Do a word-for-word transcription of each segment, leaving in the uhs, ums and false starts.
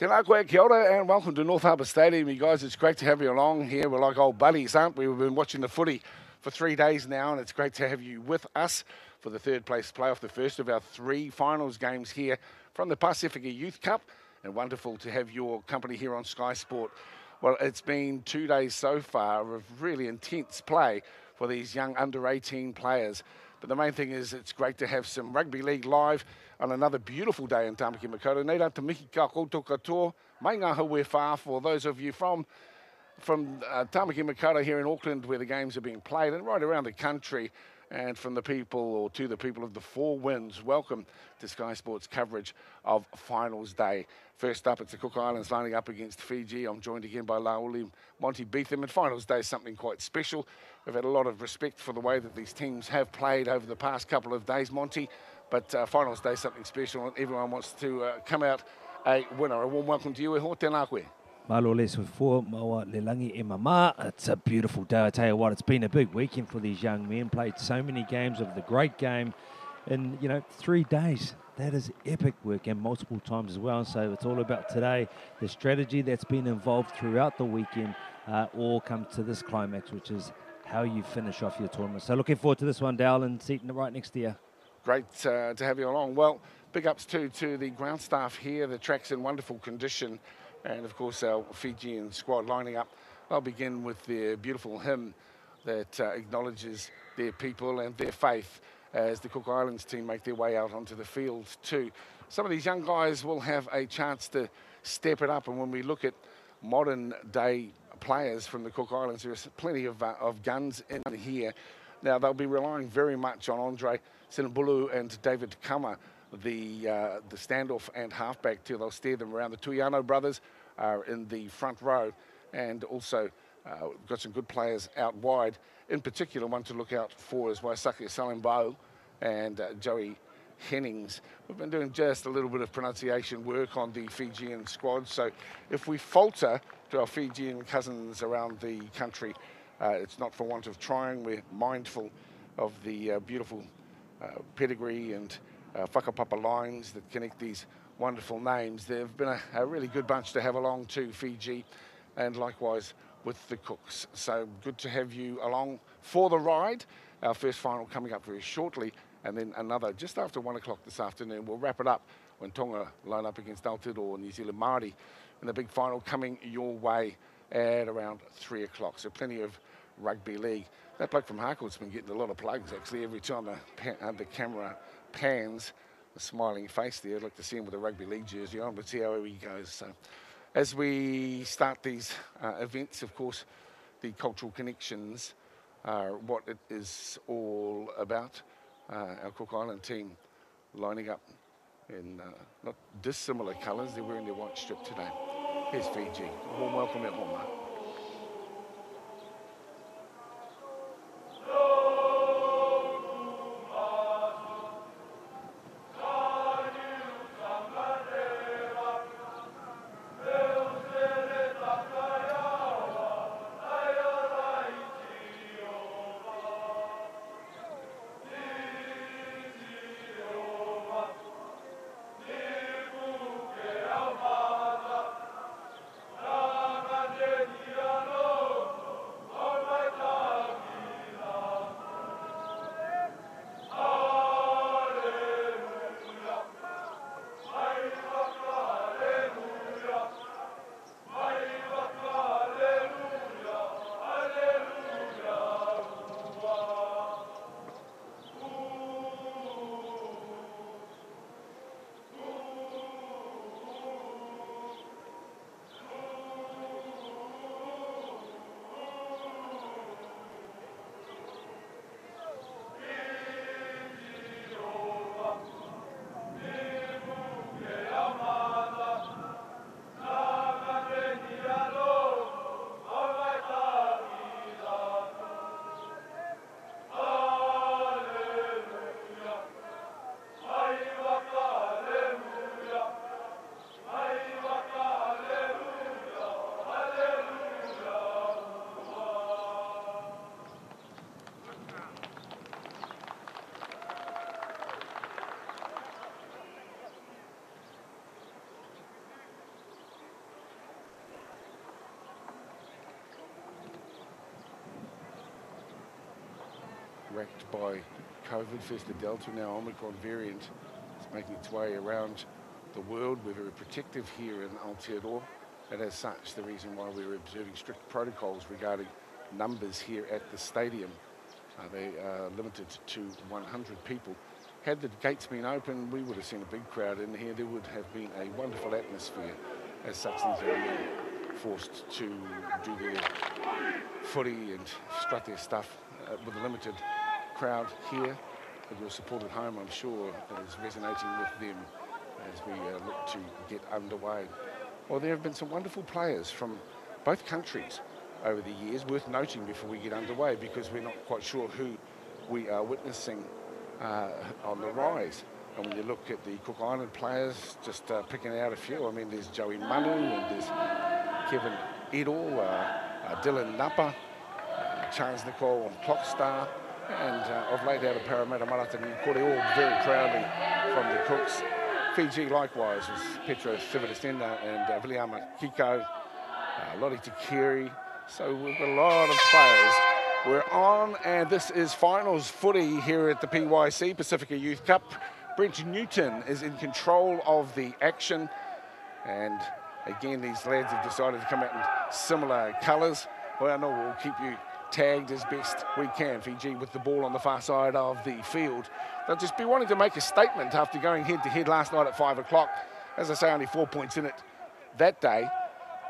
Tēnā koe, kia ora, and welcome to North Harbour Stadium. You guys, it's great to have you along here. We're like old buddies, aren't we? We've been watching the footy for three days now, and it's great to have you with us for the third place playoff, the first of our three finals games here from the Pasifika Youth Cup. And wonderful to have your company here on Sky Sport. Well, it's been two days so far of really intense play for these young under eighteen players. But the main thing is it's great to have some rugby league live on another beautiful day in Tāmaki Makaurau. Nei rā te mihi ka koutou katoa, mai ngā haue whā for those of you from, from uh, Tāmaki Makaurau here in Auckland where the games are being played and right around the country. And from the people, or to the people of the Four Winds, welcome to Sky Sports coverage of finals day. First up, it's the Cook Islands lining up against Fiji. I'm joined again by Laoli, Monty Beetham, and finals day is something quite special. We've had a lot of respect for the way that these teams have played over the past couple of days, Monty, but uh, finals day is something special, and everyone wants to uh, come out a winner. A warm welcome to you, e ho tēnā koe. It's a beautiful day. I tell you what, it's been a big weekend for these young men. Played so many games of the great game in, you know, three days. That is epic work and multiple times as well. So it's all about today. The strategy that's been involved throughout the weekend uh, all comes to this climax, which is how you finish off your tournament. So looking forward to this one, Dale, and seating it right next to you. Great uh, to have you along. Well, big ups too to the ground staff here. The track's in wonderful condition. And of course, our Fijian squad lining up. I'll begin with their beautiful hymn that uh, acknowledges their people and their faith as the Cook Islands team make their way out onto the field too. Some of these young guys will have a chance to step it up. And when we look at modern day players from the Cook Islands, there's plenty of, uh, of guns in here. Now, they'll be relying very much on Andre Sinibulu and David Kama, the uh, the standoff and halfback till they'll steer them around. The Tuiano brothers are in the front row, and also uh, we've got some good players out wide. In particular, one to look out for is Waisake Salimbau and uh, Joey Hennings. We've been doing just a little bit of pronunciation work on the Fijian squad, so if we falter to our Fijian cousins around the country, uh, it's not for want of trying. We're mindful of the uh, beautiful uh, pedigree and Uh, whakapapa lines that connect these wonderful names. They've been a, a really good bunch to have along to Fiji, and likewise with the Cooks. So good to have you along for the ride. Our first final coming up very shortly, and then another just after one o'clock this afternoon. We'll wrap it up when Tonga line up against Aotearoa New Zealand Māori, and the big final coming your way at around three o'clock. So plenty of rugby league. That bloke from Harcourt's been getting a lot of plugs actually every time the, the camera pans, a smiling face there. I'd like to see him with a rugby league jersey on, but see how he goes. So as we start these uh, events, of course, the cultural connections are what it is all about. Uh, our Cook Island team lining up in uh, not dissimilar colours. They're wearing their white strip today. Here's Fiji. A warm welcome at home, mate. Thank you. whacked by COVID. First the Delta, now Omicron variant. It's making its way around the world. We're very protective here in Aotearoa, and as such, the reason why we're observing strict protocols regarding numbers here at the stadium. Uh, they are limited to one hundred people. Had the gates been open, we would have seen a big crowd in here. There would have been a wonderful atmosphere. As such, these are really forced to do their footy and strut their stuff uh, with a limited crowd here. With your support at home, I'm sure it is resonating with them as we uh, look to get underway. Well, there have been some wonderful players from both countries over the years, worth noting before we get underway, because we're not quite sure who we are witnessing uh, on the rise. And when you look at the Cook Island players, just uh, picking out a few, I mean, there's Joey Manu, and there's Kevin Edel, uh, uh, Dylan Napa, uh, Charles Nicole Clockstar, and uh, of late out of Parramatta, Maratani Kore, all very proudly from the Cooks. Fiji, likewise, was Petro Sivaristena and uh, Viliama Kiko, uh, Lottie Tikeri. So we've got a lot of players. We're on, and this is finals footy here at the P Y C, Pasifika Youth Cup. Brent Newton is in control of the action. And again, these lads have decided to come out in similar colours. Well, I know we'll keep you tagged as best we can. Fiji with the ball on the far side of the field. They'll just be wanting to make a statement after going head-to-head last night at five o'clock. As I say, only four points in it that day.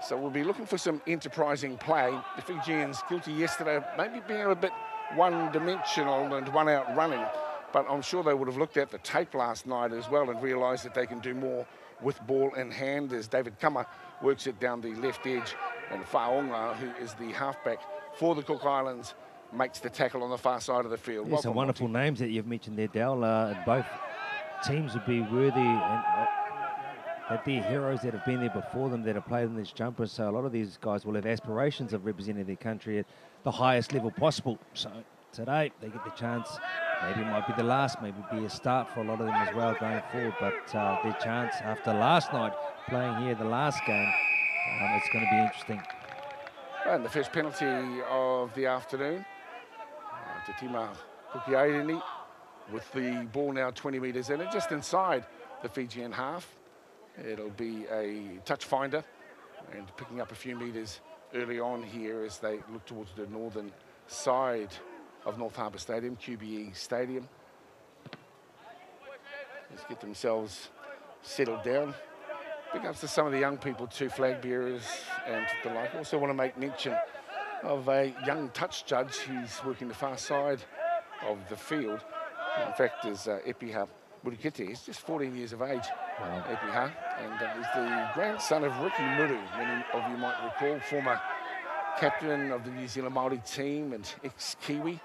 So we'll be looking for some enterprising play. The Fijians guilty yesterday of maybe being a bit one-dimensional and one-out running. But I'm sure they would have looked at the tape last night as well and realised that they can do more with ball in hand as David Kama works it down the left edge. And Fa'onga, who is the halfback for the Cook Islands, makes the tackle on the far side of the field. There's some wonderful Monty. Names that you've mentioned there, Dal. Uh, both teams would be worthy and uh, that they're heroes that have been there before them, that have played in these jumpers. So a lot of these guys will have aspirations of representing their country at the highest level possible. So today they get the chance. Maybe it might be the last, maybe be a start for a lot of them as well going forward. But uh, their chance after last night, playing here the last game, um, it's going to be interesting. And the first penalty of the afternoon. Uh, Tatima Kukiaireni with the ball now twenty metres in and just inside the Fijian half. It'll be a touch finder and picking up a few metres early on here as they look towards the northern side of North Harbour Stadium, Q B E Stadium. Let's get themselves settled down. Big ups to some of the young people too, flag bearers and the like. Also want to make mention of a young touch judge who's working the far side of the field. In fact, is uh, Epiha Murikete. He's just fourteen years of age, wow. Epiha. And uh, he's the grandson of Ricky Muru, many of you might recall, former captain of the New Zealand Māori team and ex-Kiwi.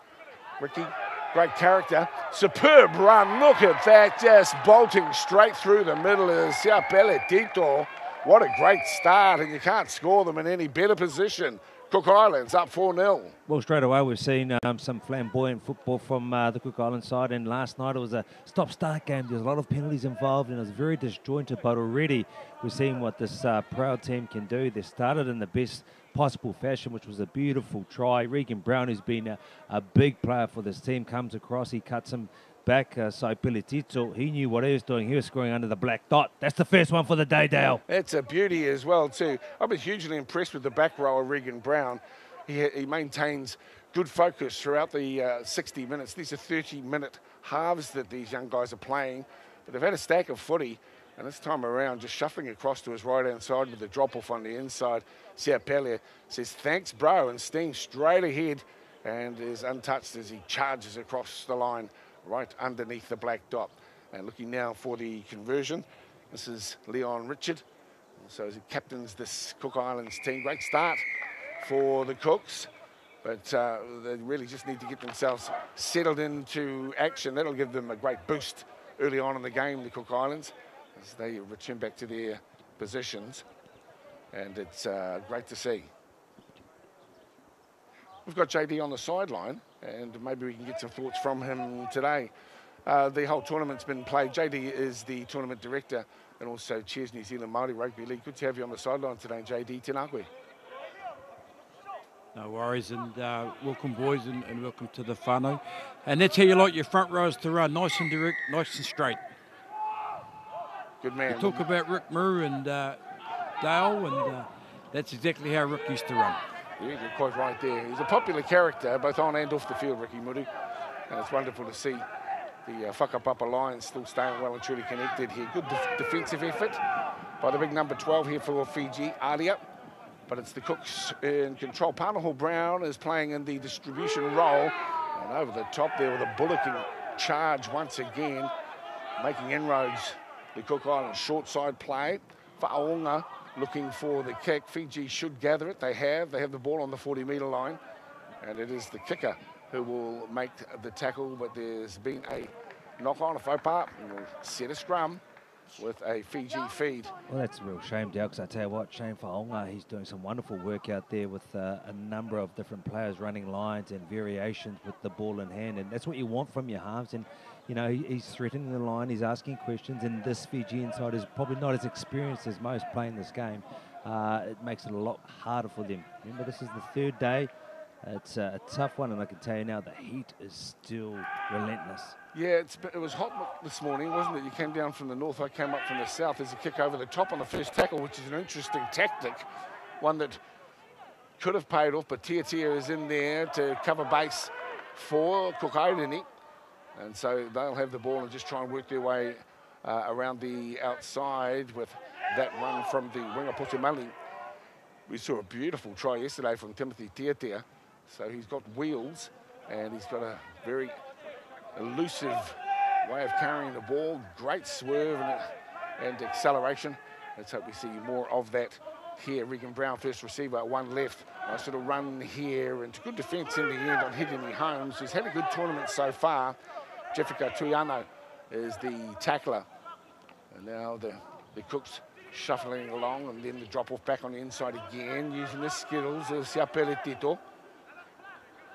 Ricky, great character, superb run, look at that, just bolting straight through the middle of Saipeli Tito. What a great start, and you can't score them in any better position. Cook Islands up four nil. Well, straight away we've seen um, some flamboyant football from uh, the Cook Islands side, and last night it was a stop-start game. There's a lot of penalties involved, and it was very disjointed, but already we're seeing what this uh, proud team can do. They started in the best possible fashion, which was a beautiful try. Regan Brown, who's been a, a big player for this team, comes across, he cuts him back. uh, Saipeli Tito, he knew what he was doing. He was scoring under the black dot. That's the first one for the day, Dale. It's a beauty as well too. I've been hugely impressed with the back rower, Regan Brown. He, he maintains good focus throughout the uh, sixty minutes. These are thirty minute halves that these young guys are playing, but they've had a stack of footy. And this time around, just shuffling across to his right-hand side with the drop-off on the inside. Siapelia says, thanks, bro, and steams straight ahead and is untouched as he charges across the line right underneath the black dot. And looking now for the conversion, this is Leon Richard. So he captains this Cook Islands team. Great start for the Cooks, but uh, they really just need to get themselves settled into action. That'll give them a great boost early on in the game, the Cook Islands, as they return back to their positions. And it's uh, great to see. We've got J D on the sideline, and maybe we can get some thoughts from him today. Uh, the whole tournament's been played. J D is the tournament director and also chairs New Zealand Māori Rugby League. Good to have you on the sideline today, J D. Tēnā koe. No worries, and uh, welcome boys, and, and welcome to the whānau. And that's how you like your front rows to run, nice and direct, nice and straight. Good man. We talk about Rick Muru and uh, Dale, and uh, that's exactly how Rick used to run. Yeah, you're quite right there. He's a popular character, both on and off the field, Ricky Muru. And it's wonderful to see the uh, Whakapapa Lions still staying well and truly connected here. Good def defensive effort by the big number twelve here for Fiji, Adia. But it's the Cooks in control. Punahal Brown is playing in the distribution role. And over the top there with a bullocking charge once again, making inroads. The Cook Islands short side play. Fa'onga looking for the kick. Fiji should gather it. They have. They have the ball on the forty metre line. And it is the kicker who will make the tackle. But there's been a knock-on, a faux pas, and we'll set a scrum with a Fiji feed. Well, that's a real shame, Dale, because I tell you what, Shane Faonga, he's doing some wonderful work out there with uh, a number of different players running lines and variations with the ball in hand, and that's what you want from your halves. And, you know, he, he's threatening the line, he's asking questions, and this Fijian side is probably not as experienced as most playing this game. Uh, it makes it a lot harder for them. Remember, this is the third day. It's a tough one, and I can tell you now, the heat is still relentless. Yeah, it's, it was hot this morning, wasn't it? You came down from the north, I came up from the south. There's a kick over the top on the first tackle, which is an interesting tactic, one that could have paid off, but Tiatia is in there to cover base for Kukaureni. And so they'll have the ball and just try and work their way uh, around the outside with that run from the winger Putumali. We saw a beautiful try yesterday from Timothy Tiatia. So he's got wheels, and he's got a very elusive way of carrying the ball. Great swerve and, and acceleration. Let's hope we see more of that here. Regan Brown, first receiver, one left. Nice little run here, and good defence in the end on Henry Holmes, who's had a good tournament so far. Jeffika Tuiano is the tackler. And now the, the Cooks shuffling along, and then the drop-off back on the inside again, using the skills of Saipeli Tito.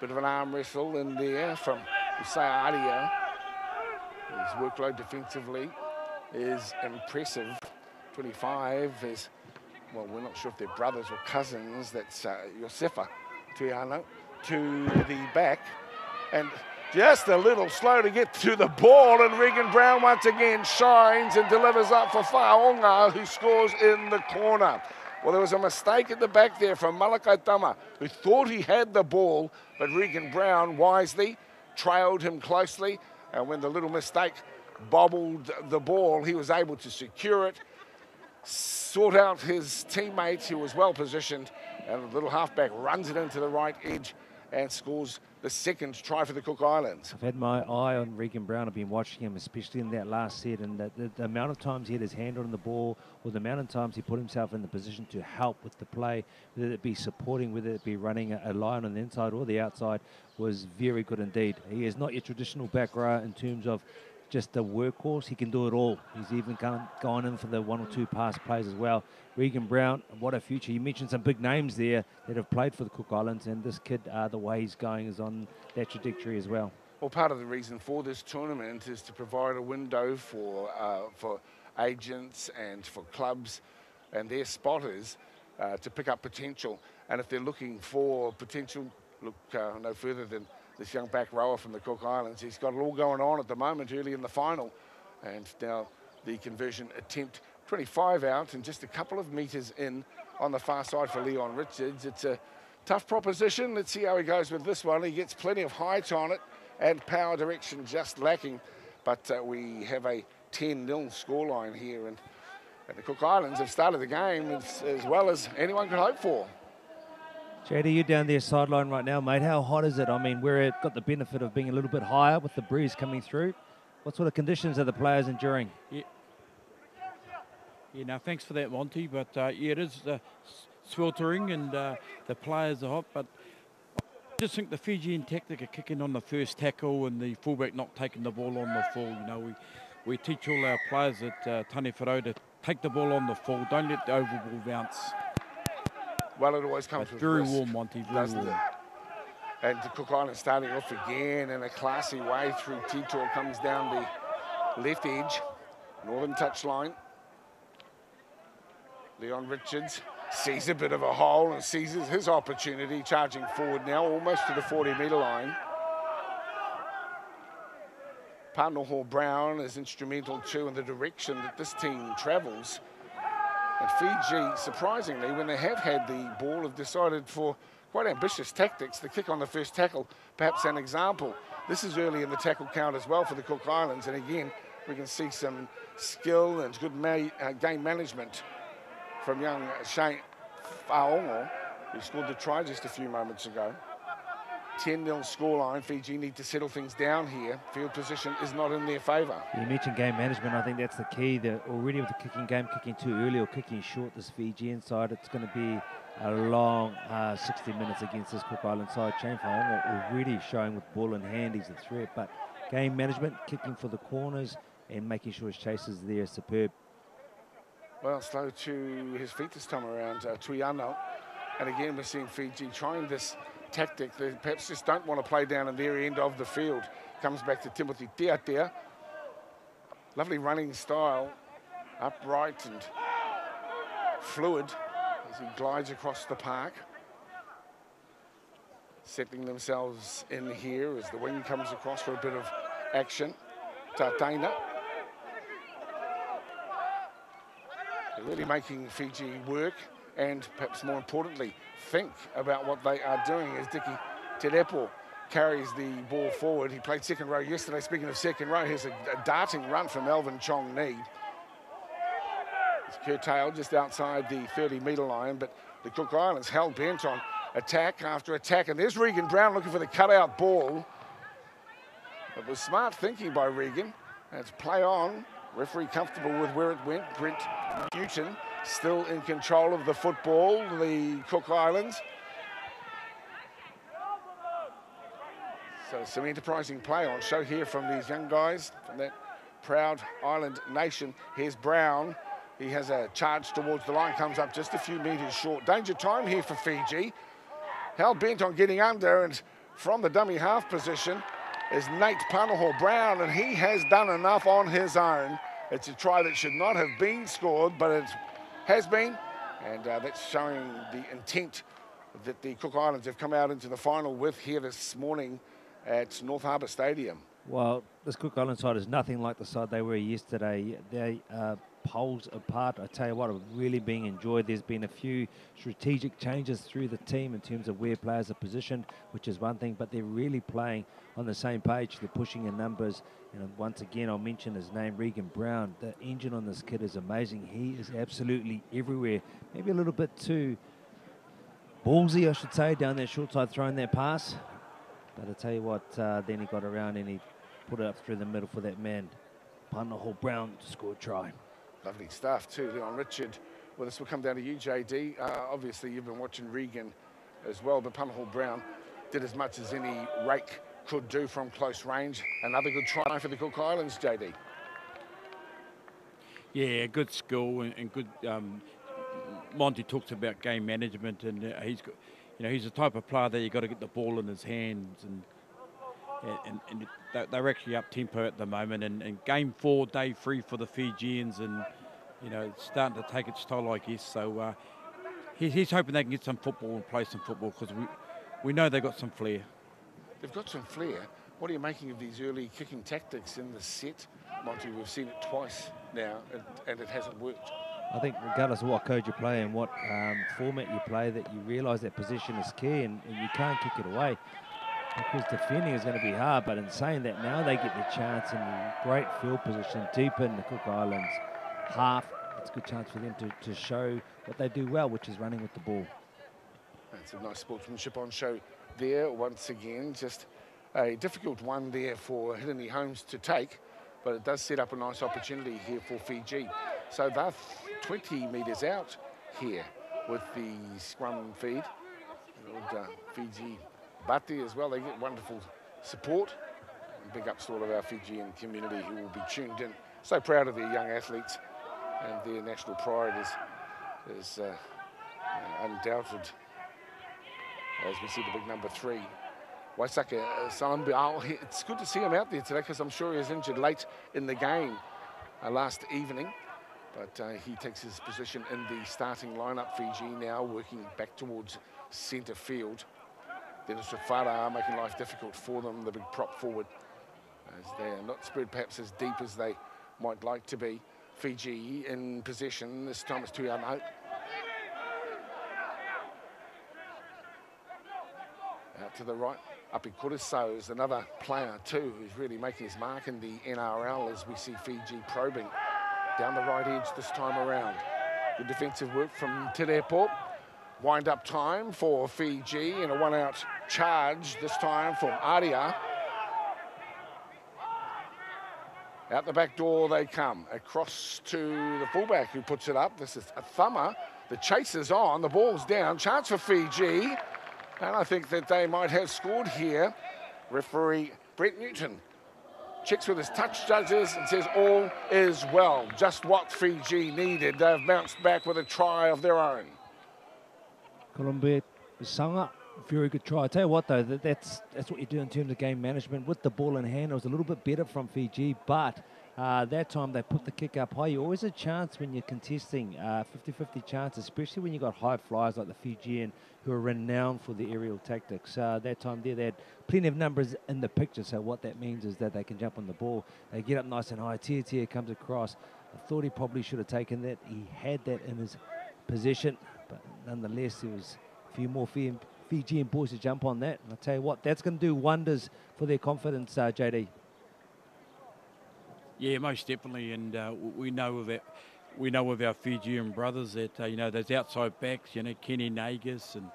Bit of an arm wrestle in there from Adia. His workload defensively is impressive. twenty-five is, well, we're not sure if they're brothers or cousins. That's uh, Josefa Tuiano to the back. And just a little slow to get to the ball. And Regan Brown once again shines and delivers up for Fa'onga, who scores in the corner. Well, there was a mistake at the back there from Malakai Dama, who thought he had the ball, but Regan Brown wisely trailed him closely. And when the little mistake bobbled the ball, he was able to secure it, sort out his teammate, who was well positioned, and the little halfback runs it into the right edge and scores the second try for the Cook Islands. I've had my eye on Regan Brown. I've been watching him, especially in that last set, and the, the, the amount of times he had his hand on the ball, or the amount of times he put himself in the position to help with the play, whether it be supporting, whether it be running a, a line on the inside or the outside, was very good indeed. He is not your traditional back row in terms of just the workhorse. He can do it all. He's even gone, gone in for the one or two pass plays as well. Regan Brown, what a future. You mentioned some big names there that have played for the Cook Islands, and this kid, uh, the way he's going, is on that trajectory as well. Well, part of the reason for this tournament is to provide a window for, uh, for agents and for clubs and their spotters uh, to pick up potential. And if they're looking for potential, look uh, no further than this young back rower from the Cook Islands. He's got it all going on at the moment, early in the final. And now the conversion attempt, twenty-five out and just a couple of metres in on the far side for Leon Richards. It's a tough proposition. Let's see how he goes with this one. He gets plenty of height on it and power direction just lacking. But uh, we have a ten nil scoreline here. And, and the Cook Islands have started the game as, as well as anyone could hope for. J D, you're down there sideline right now, mate. How hot is it? I mean, we've got the benefit of being a little bit higher with the breeze coming through. What sort of conditions are the players enduring? Yeah, yeah now, thanks for that, Monty. But, uh, yeah, it is uh, sweltering and uh, the players are hot. But I just think the Fijian tactic of kicking on the first tackle and the fullback not taking the ball on the full. You know, we, we teach all our players at uh, Tane Whānau to take the ball on the full. Don't let the oval ball bounce. Well, it always comes with very risk, warm, Monty, very doesn't warm. It? And the Cook Islands starting off again in a classy way through Tito. Comes down the left edge, northern touchline. Leon Richards sees a bit of a hole and seizes his opportunity, charging forward now, almost to the forty metre line. Punahal Brown is instrumental too in the direction that this team travels. And Fiji, surprisingly, when they have had the ball, have decided for quite ambitious tactics. The kick on the first tackle, perhaps an example. This is early in the tackle count as well for the Cook Islands. And again, we can see some skill and good ma uh, game management from young Shane Faongo, who scored the try just a few moments ago. ten nil scoreline. Fiji need to settle things down here. Field position is not in their favour. You mentioned game management. I think that's the key. They're already with the kicking game, kicking too early or kicking short this Fijian side. It's going to be a long uh, sixty minutes against this Cook Island side. Shane Faonga already showing with ball in hand he's a threat, but game management, kicking for the corners and making sure his chase is there is superb. Well, slow to his feet this time around, uh, Tuiano. And again, we're seeing Fiji trying this tactic. They perhaps just don't want to play down in their end of the field. Comes back to Timothy Tiatia. Lovely running style, upright and fluid as he glides across the park. Settling themselves in here as the wing comes across for a bit of action. Tataina. They're really making Fiji work and perhaps more importantly, think about what they are doing as Dicky Terepo carries the ball forward. He played second row yesterday. Speaking of second row, here's a, a darting run from Alvin Chong-Nee. It's curtailed just outside the thirty metre line, but the Cook Islands held bent on attack after attack. And there's Regan Brown looking for the cutout ball. It was smart thinking by Regan. That's play on. Referee comfortable with where it went. Brent Newton still in control of the football, the Cook Islands. So some enterprising play on show here from these young guys, from that proud island nation. Here's Brown. He has a charge towards the line, comes up just a few metres short. Danger time here for Fiji. Held bent on getting under, and from the dummy half position is Nate Panoho Brown, and he has done enough on his own. It's a try that should not have been scored, but it has been, and uh, that's showing the intent that the Cook Islands have come out into the final with here this morning at North Harbour Stadium. Well, this Cook Island side is nothing like the side they were yesterday. They are poles apart. I tell you what, it's really being enjoyed. There's been a few strategic changes through the team in terms of where players are positioned, which is one thing, but they're really playing on the same page. They're pushing in numbers. And once again, I'll mention his name, Regan Brown. The engine on this kid is amazing. He is absolutely everywhere. Maybe a little bit too ballsy, I should say, down that short side, throwing that pass. But I tell you what, uh, then he got around and he put it up through the middle for that man, Punahal Brown, to score a try. Lovely stuff too, Leon Richard. Well, this will come down to you, J D. Uh, obviously, you've been watching Regan as well, but Punahal Brown did as much as any rake could do from close range. Another good try for the Cook Islands, J D. Yeah, good skill and, and good. Um, Monty talks about game management, and uh, he's got, you know, he's the type of player that you got to get the ball in his hands, and and, and they're actually up tempo at the moment. And, and game four, day three for the Fijians, and you know, it's starting to take its toll, I guess. So uh, he's, he's hoping they can get some football and play some football, because we we know they've got some flair. They've got some flair. What are you making of these early kicking tactics in the set, Monty? We've seen it twice now, and, and it hasn't worked. I think regardless of what code you play and what um, format you play, that you realise that possession is key, and, and you can't kick it away, because defending is going to be hard. But in saying that, now they get the chance in the great field position deep in the Cook Islands half. It's a good chance for them to, to show what they do well, which is running with the ball. That's a nice sportsmanship on show there once again. Just a difficult one there for Hideni Holmes to take, but it does set up a nice opportunity here for Fiji. So they're twenty metres out here with the scrum feed. And, uh, Fiji Bati as well, they get wonderful support. And big ups to all of our Fijian community who will be tuned in. So proud of their young athletes, and their national pride is, is uh, uh, undoubted. As we see the big number three, Waisake Salimbau. It's good to see him out there today, because I'm sure he was injured late in the game uh, last evening. But uh, he takes his position in the starting lineup. Fiji now working back towards centre field. Then it's Fa'ara making life difficult for them, the big prop forward, as they are not spread perhaps as deep as they might like to be. Fiji in possession. This time it's Tuiano. Out to the right. Api Koroisau is another player too who's really making his mark in the N R L as we see Fiji probing down the right edge this time around. Good defensive work from Terepo. Wind-up time for Fiji and a one-out charge this time from Adia. Out the back door they come, across to the fullback who puts it up. This is a thumber. The chase is on, the ball's down, chance for Fiji. And I think that they might have scored here. Referee Brent Newton checks with his touch judges and says all is well. Just what Fiji needed. They've bounced back with a try of their own. Kalebusanga, very good try. I tell you what though, that, that's that's what you do in terms of game management. With the ball in hand, it was a little bit better from Fiji, but uh, that time they put the kick up high. You always a chance when you're contesting, fifty fifty uh, chance, especially when you've got high flyers like the Fijian who are renowned for the aerial tactics. Uh, that time there, they had plenty of numbers in the picture, so what that means is that they can jump on the ball. They get up nice and high. Tiatia comes across. I thought he probably should have taken that. He had that in his possession. But nonetheless, there was a few more Fijian boys to jump on that. And I'll tell you what, that's going to do wonders for their confidence, uh, J D. Yeah, most definitely. And uh, we know of it. We know of our Fijian brothers that uh, you know those outside backs, you know Kenny Nagus and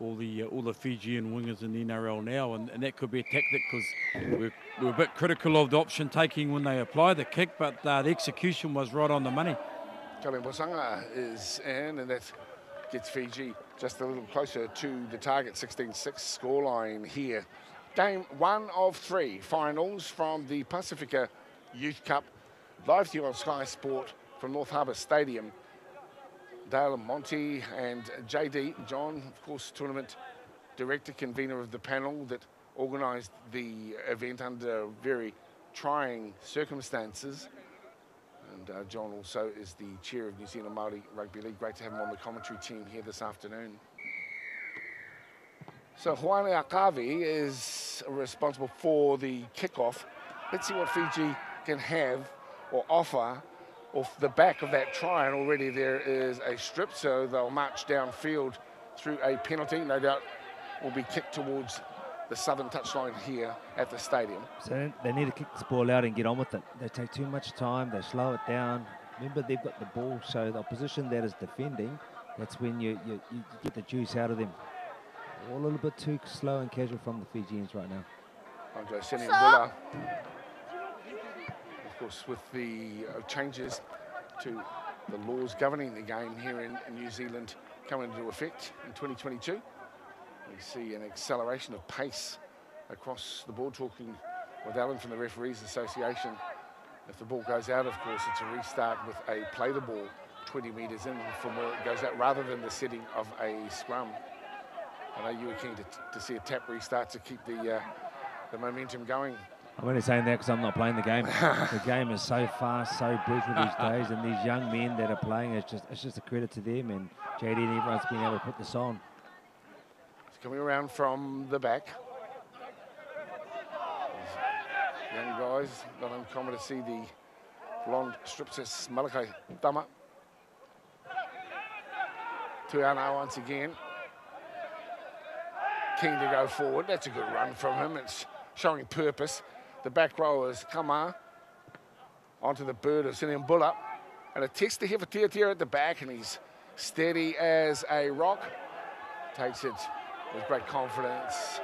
all the uh, all the Fijian wingers in the N R L now, and, and that could be a tactic because we're, we're a bit critical of the option taking when they apply the kick, but uh, the execution was right on the money. Kalebusanga is in, and that's. Gets Fiji just a little closer to the target, sixteen six scoreline here. Game one of three finals from the Pasifika Youth Cup, live to you on Sky Sport from North Harbour Stadium. Dale and Monty and J D, John, of course, tournament director, convener of the panel that organised the event under very trying circumstances. And uh, John also is the chair of New Zealand Māori Rugby League. Great to have him on the commentary team here this afternoon. So Huane Akavi is responsible for the kickoff. Let's see what Fiji can have or offer off the back of that try. And already there is a strip, so they'll march downfield through a penalty. No doubt will be kicked towards the southern touchline here at the stadium. So they need to kick this ball out and get on with it. They take too much time, they slow it down. Remember, they've got the ball, so the opposition that is defending, that's when you, you, you get the juice out of them. All a little bit too slow and casual from the Fijians right now. Andre Sinibulu, of course, with the changes to the laws governing the game here in New Zealand coming into effect in twenty twenty-two. We see an acceleration of pace across the board, talking with Alan from the Referees Association. If the ball goes out, of course, it's a restart with a play the ball twenty metres in from where it goes out, rather than the setting of a scrum. I know you were keen to, to see a tap restart to keep the, uh, the momentum going. I'm only saying that because I'm not playing the game. The game is so fast, so brutal these days, and these young men that are playing, it's just, it's just a credit to them, and J D and everyone's been able to put this on. Coming around from the back. These young guys, not uncommon to see the blonde stripsess Malakai Dama. Tuiano once again. Keen to go forward. That's a good run from him. It's showing purpose. The back row is Kama onto the bird of Sinimbulla. And a tester here for Tiatia at the back, and he's steady as a rock. Takes it with great confidence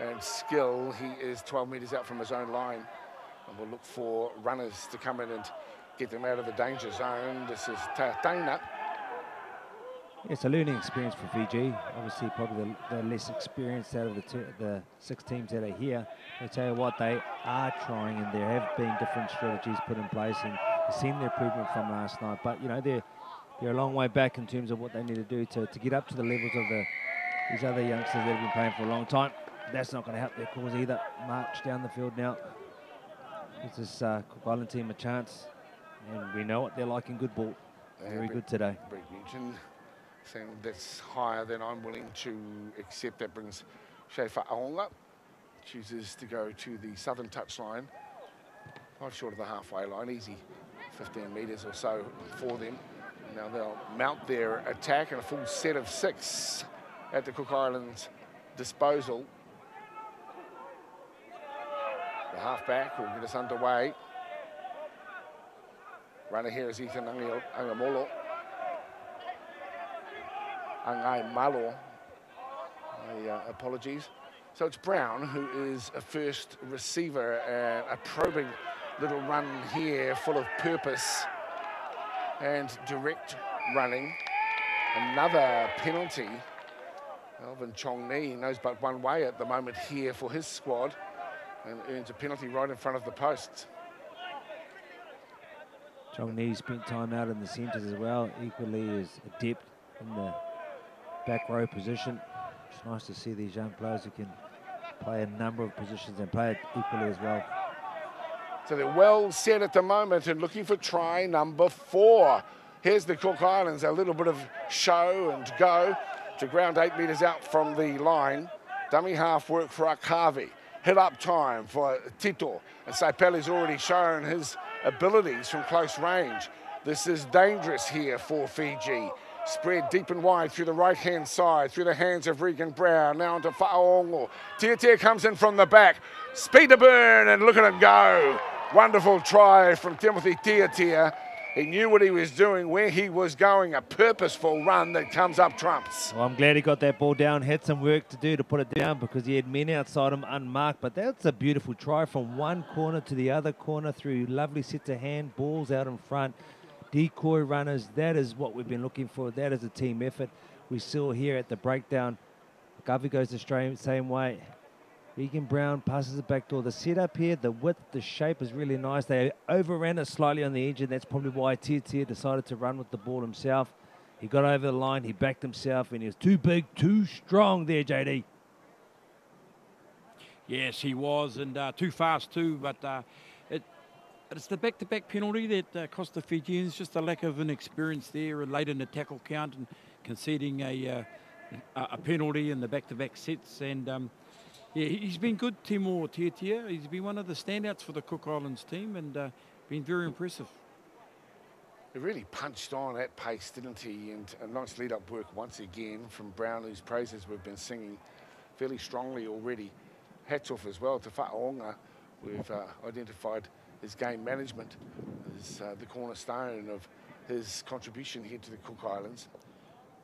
and skill. He is twelve metres out from his own line, and we'll look for runners to come in and get them out of the danger zone. This is Taitanga. It's a learning experience for Fiji. Obviously, probably the, the less experienced out of the, two, the six teams that are here. I tell you what, they are trying, and there have been different strategies put in place, and we've seen the improvement from last night. But, you know, they're, they're a long way back in terms of what they need to do to, to get up to the levels of the these other youngsters that have been playing for a long time. That's not going to help their cause either. March down the field now. Gives this uh, Cook Island team a chance. And we know what they're like in good ball. Very uh, good today. Brent Newton, saying that's higher than I'm willing to accept. That brings Shane Faonga up. Chooses to go to the southern touchline. Five short of the halfway line, easy fifteen metres or so for them. Now they'll mount their attack and a full set of six at the Cook Islands' disposal. The halfback will get us underway. Runner here is Ethan Angamalo. Angamalo, my uh, apologies. So it's Brown, who is a first receiver, and a probing little run here, full of purpose and direct running. Another penalty. Alvin Chong-Nee knows but one way at the moment here for his squad, and earns a penalty right in front of the post. Chong-Nee spent time out in the centres as well, equally as adept in the back row position. It's nice to see these young players who can play a number of positions and play it equally as well. So they're well set at the moment and looking for try number four. Here's the Cook Islands, a little bit of show and go to ground eight metres out from the line. Dummy half work for Akavi. Hit up time for Tito. And Saipeli's already shown his abilities from close range. This is dangerous here for Fiji. Spread deep and wide through the right-hand side, through the hands of Regan Brown, now into Fa'onga. Tiatia comes in from the back. Speed to burn, and look at him go. Wonderful try from Timothy Tiatia. He knew what he was doing, where he was going, a purposeful run that comes up trumps. Well, I'm glad he got that ball down, had some work to do to put it down because he had men outside him unmarked, but that's a beautiful try from one corner to the other corner through lovely sets of hand, balls out in front. Decoy runners, that is what we've been looking for. That is a team effort. We saw here at the breakdown, Garvey goes the same way. Regan Brown passes the back door. The setup here, the width, the shape is really nice. They overran it slightly on the edge, and that's probably why Tiatia decided to run with the ball himself. He got over the line, he backed himself, and he was too big, too strong there, J D. Yes, he was, and uh, too fast too, but... Uh, It's the back-to-back penalty that uh, cost the Fijians, just a lack of inexperience there and late in the tackle count and conceding a, uh, a penalty in the back-to-back sets. And um, yeah, he's been good, Timor Tiatia. He's been one of the standouts for the Cook Islands team and uh, been very impressive. He really punched on at pace, didn't he? And a nice lead-up work once again from Brown, whose praises we've been singing fairly strongly already. Hats off as well to Fa'onga. We've uh, identified his game management is uh, the cornerstone of his contribution here to the Cook Islands.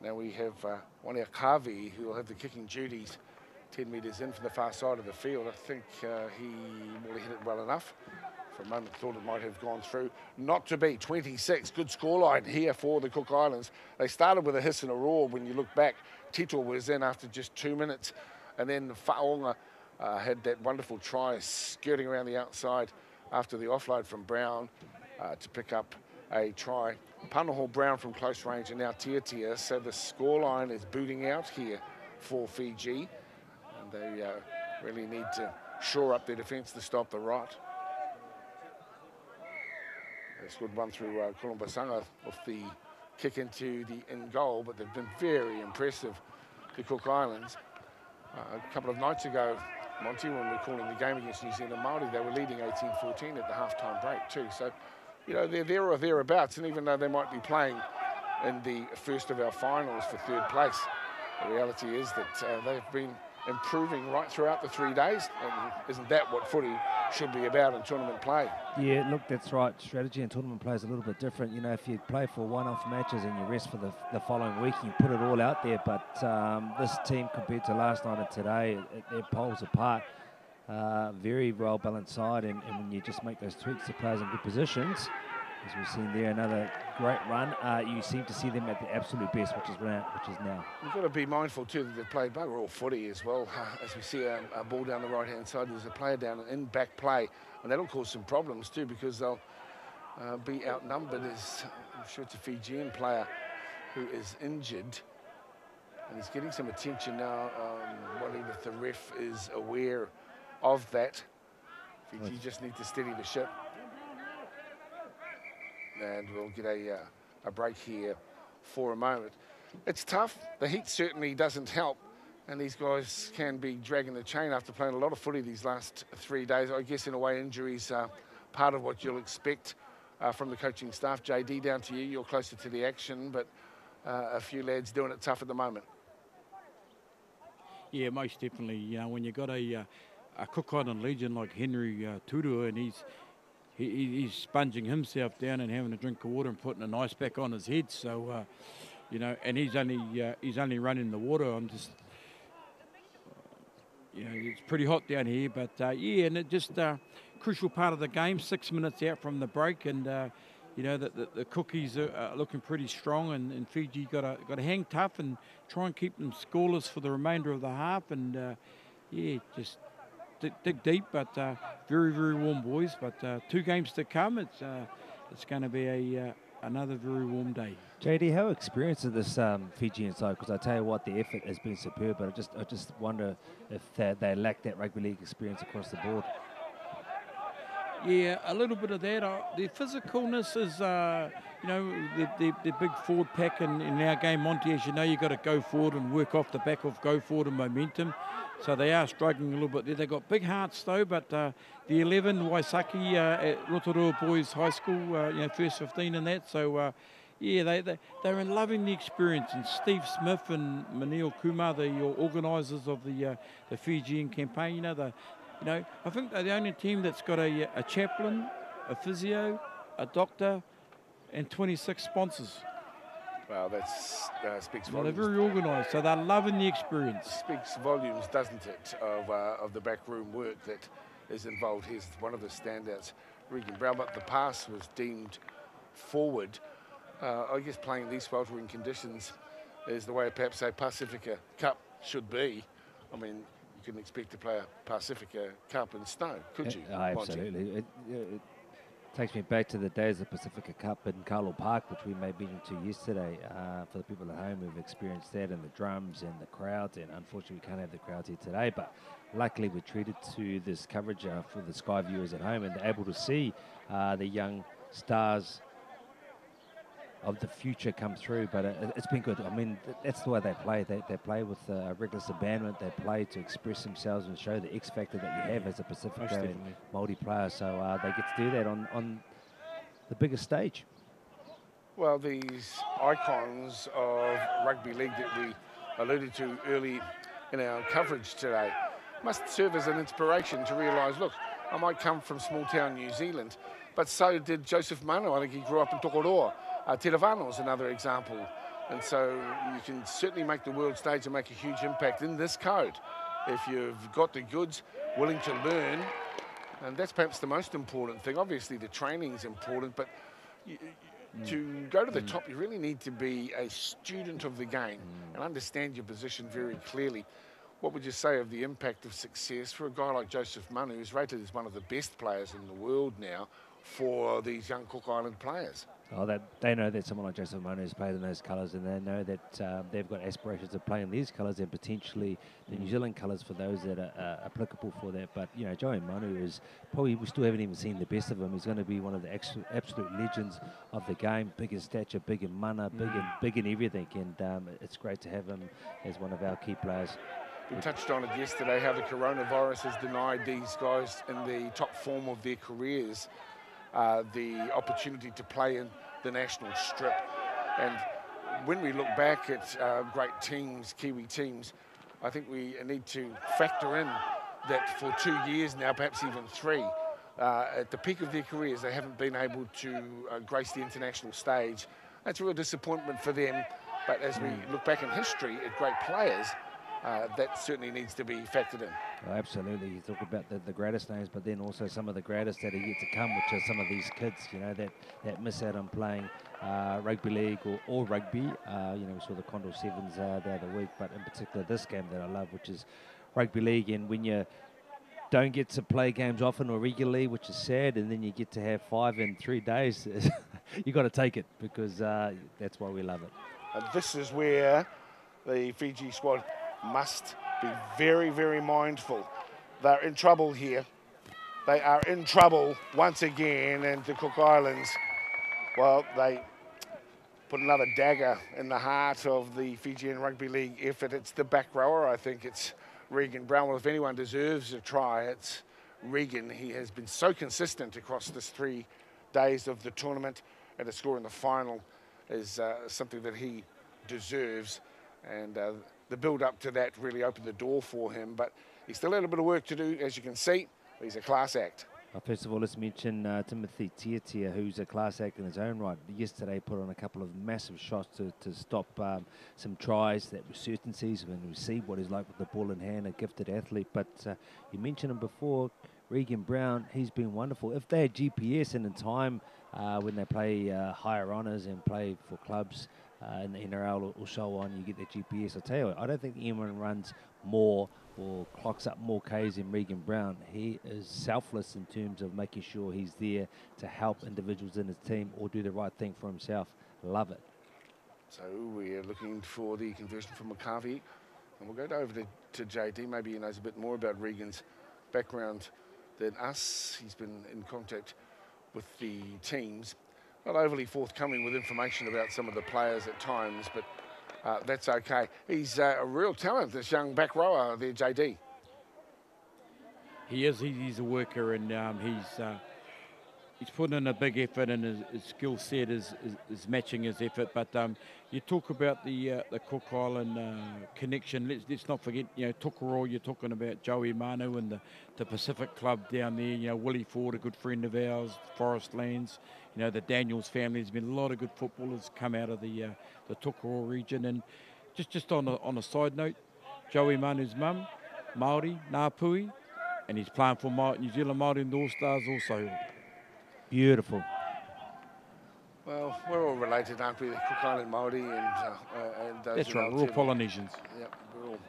Now we have uh, Huane Akavi, who will have the kicking duties ten metres in from the far side of the field. I think uh, he will hit it well enough. For a moment thought it might have gone through. Not to be, twenty-six, good scoreline here for the Cook Islands. They started with a hiss and a roar when you look back. Tito was in after just two minutes. And then Fa'onga uh, had that wonderful try skirting around the outside after the offload from Brown uh, to pick up a try. Punahal Brown from close range and now Tiatia. So the scoreline is booting out here for Fiji. And they uh, really need to shore up their defence to stop the rot. They scored one through uh, Kalebusanga off the kick into the in goal, but they've been very impressive, the Cook Islands. Uh, a couple of nights ago, Monty, when we were calling the game against New Zealand Māori, they were leading eighteen fourteen at the halftime break too. So, you know, they're there or thereabouts, and even though they might be playing in the first of our finals for third place, the reality is that uh, they've been improving right throughout the three days, and isn't that what footy should be about in tournament play? Yeah, look, that's right. Strategy in tournament play is a little bit different. You know, if you play for one-off matches and you rest for the, the following week, you put it all out there. But um, this team, compared to last night and today, it, they're poles apart. Uh, very well-balanced side, and, and when you just make those tweaks, the players in good positions, as we've seen there, another great run. Uh, you seem to see them at the absolute best, which is now. Which is now. You've got to be mindful, too, that they've played bugger all footy as well. As we see a, a ball down the right-hand side, there's a player down in back play, and that'll cause some problems, too, because they'll uh, be outnumbered. As I'm sure it's a Fijian player who is injured, and he's getting some attention now. Um, wondering if the ref is aware of that. Fiji nice. Just need to steady the ship. And we'll get a, uh, a break here for a moment. It's tough. The heat certainly doesn't help, and these guys can be dragging the chain after playing a lot of footy these last three days. I guess, in a way, injuries are part of what you'll expect uh, from the coaching staff. J D, down to you. You're closer to the action, but uh, a few lads doing it tough at the moment. Yeah, most definitely. You know, when you've got a, uh, a Cook Island legend like Henry uh, Tudor, and he's he, he's sponging himself down and having a drink of water and putting an ice pack on his head, so... Uh, You know, and he's only uh, he's only running the water. I'm just, you know, it's pretty hot down here. But uh, yeah, and it just uh, crucial part of the game. Six minutes out from the break, and uh, you know that the, the cookies are uh, looking pretty strong. And, and Fiji got to got to hang tough and try and keep them scoreless for the remainder of the half. And uh, yeah, just dig, dig deep, but uh, very very warm, boys. But uh, two games to come. It's uh, it's going to be a uh, another very warm day. J D, how experienced is this um, Fijian side? Because I tell you what, the effort has been superb, but I just I just wonder if they, they lack that rugby league experience across the board. Yeah, a little bit of that. Uh, their physicalness is, uh, you know, their, their, their big forward pack in, in our game, Monty, as you know, you've got to go forward and work off the back of go forward and momentum. So they are struggling a little bit there. They've got big hearts, though, but uh, the eleven, Waisake uh, at Rotorua Boys High School, uh, you know, first fifteen and that. So, uh, yeah, they, they, they're loving the experience. And Steve Smith and Manil Kumar, the organisers of the uh, the Fijian campaign, you know, the, you know, I think they're the only team that's got a, a chaplain, a physio, a doctor, and twenty-six sponsors. Wow, that uh, speaks well, volumes. They're very organised, so they're loving the experience. Speaks volumes, doesn't it, of, uh, of the backroom work that is involved. Here's one of the standouts, Regan Brown, but the pass was deemed forward. Uh, I guess playing these sweltering conditions is the way perhaps a Pasifika Cup should be. I mean, you couldn't expect to play a Pasifika Cup in snow, could you? Uh, absolutely. It, it takes me back to the days of the Pasifika Cup in Carlow Park, which we made mention to yesterday. Uh, for the people at home who've experienced that, and the drums and the crowds, and unfortunately we can't have the crowds here today, but luckily we're treated to this coverage uh, for the Sky viewers at home, and they're able to see uh, the young stars of the future come through. But it, it's been good. I mean, that's the way they play. They, they play with uh, reckless abandonment. They play to express themselves and show the X factor that you have as a Pasifika Māori player. So uh, they get to do that on, on the biggest stage. Well, these icons of rugby league that we alluded to early in our coverage today must serve as an inspiration to realise, look, I might come from small town New Zealand, but so did Joseph Manu. I think he grew up in Tokoroa. Uh, Te Ravano is another example. And so you can certainly make the world stage and make a huge impact in this code if you've got the goods, willing to learn. And that's perhaps the most important thing. Obviously, the training's important, but you, mm. to go to the mm. top, you really need to be a student of the game mm. and understand your position very clearly. What would you say of the impact of success for a guy like Joseph Manu, who's rated as one of the best players in the world now, for these young Cook Island players? Oh, that, they know that someone like Joseph Manu has played in those colours, and they know that um, they've got aspirations of playing these colours and potentially the New Zealand colours for those that are uh, applicable for that. But, you know, Joey Manu is probably, we still haven't even seen the best of him. He's going to be one of the absolute legends of the game, big in stature, big in mana, big in, big in everything. And um, it's great to have him as one of our key players. We touched on it yesterday, how the coronavirus has denied these guys in the top form of their careers Uh, the opportunity to play in the national strip. And when we look back at uh, great teams, Kiwi teams, I think we need to factor in that for two years now, perhaps even three, uh, at the peak of their careers, they haven't been able to uh, grace the international stage. That's a real disappointment for them. But as we look back in history at great players, Uh, that certainly needs to be factored in. Oh, absolutely. You talk about the, the greatest names, but then also some of the greatest that are yet to come, which are some of these kids, you know, that, that miss out on playing uh, rugby league or, or rugby. Uh, you know, we saw the Condor Sevens uh, the other week, but in particular this game that I love, which is rugby league. And when you don't get to play games often or regularly, which is sad, and then you get to have five in three days, you got to take it, because uh, that's why we love it. And this is where the Fiji squad must be very, very mindful. They're in trouble here. They are in trouble once again, and the Cook Islands, well, they put another dagger in the heart of the Fijian Rugby League effort. It's the back rower. I think it's Regan Brown. Well, if anyone deserves a try, it's Regan. He has been so consistent across this three days of the tournament, and a score in the final is uh, something that he deserves. And uh, the build-up to that really opened the door for him, but he still had a bit of work to do, as you can see. He's a class act. Well, first of all, let's mention uh, Timothy Tiatia, who's a class act in his own right. Yesterday put on a couple of massive shots to, to stop um, some tries that were certainties, and we see what he's like with the ball in hand, a gifted athlete. But uh, you mentioned him before, Regan Brown, he's been wonderful. If they had G P S and in time uh, when they play uh, higher honours and play for clubs, Uh, in the N R L or, or so on, you get the G P S. I tell you what, I don't think anyone runs more or clocks up more Ks than Regan Brown. He is selfless in terms of making sure he's there to help individuals in his team or do the right thing for himself. Love it. So we're looking for the conversion from Akavi, and we'll go over to, to J D. Maybe he knows a bit more about Regan's background than us. He's been in contact with the teams. Not overly forthcoming with information about some of the players at times, but uh, that's okay. He's uh, a real talent, this young back rower there, J D. He is. He's a worker, and um, he's uh, he's putting in a big effort, and his, his skill set is, is, is matching his effort. But um, you talk about the uh, the Cook Island uh, connection. Let's let's not forget, you know, Tokoroa. You're talking about Joey Manu and the the Pacific Club down there. You know, Willie Ford, a good friend of ours, Forest Lands. You know, the Daniels family, there's been a lot of good footballers come out of the uh, the Tokoroa region. And just, just on, a, on a side note, Joey Manu's mum, Māori, Ngāpui, and he's playing for New Zealand Māori North Stars also. Beautiful. Well, we're all related, aren't we? The Cook Island Māori and, uh, uh, and those. That's right, we're all Polynesians. Yep, we're all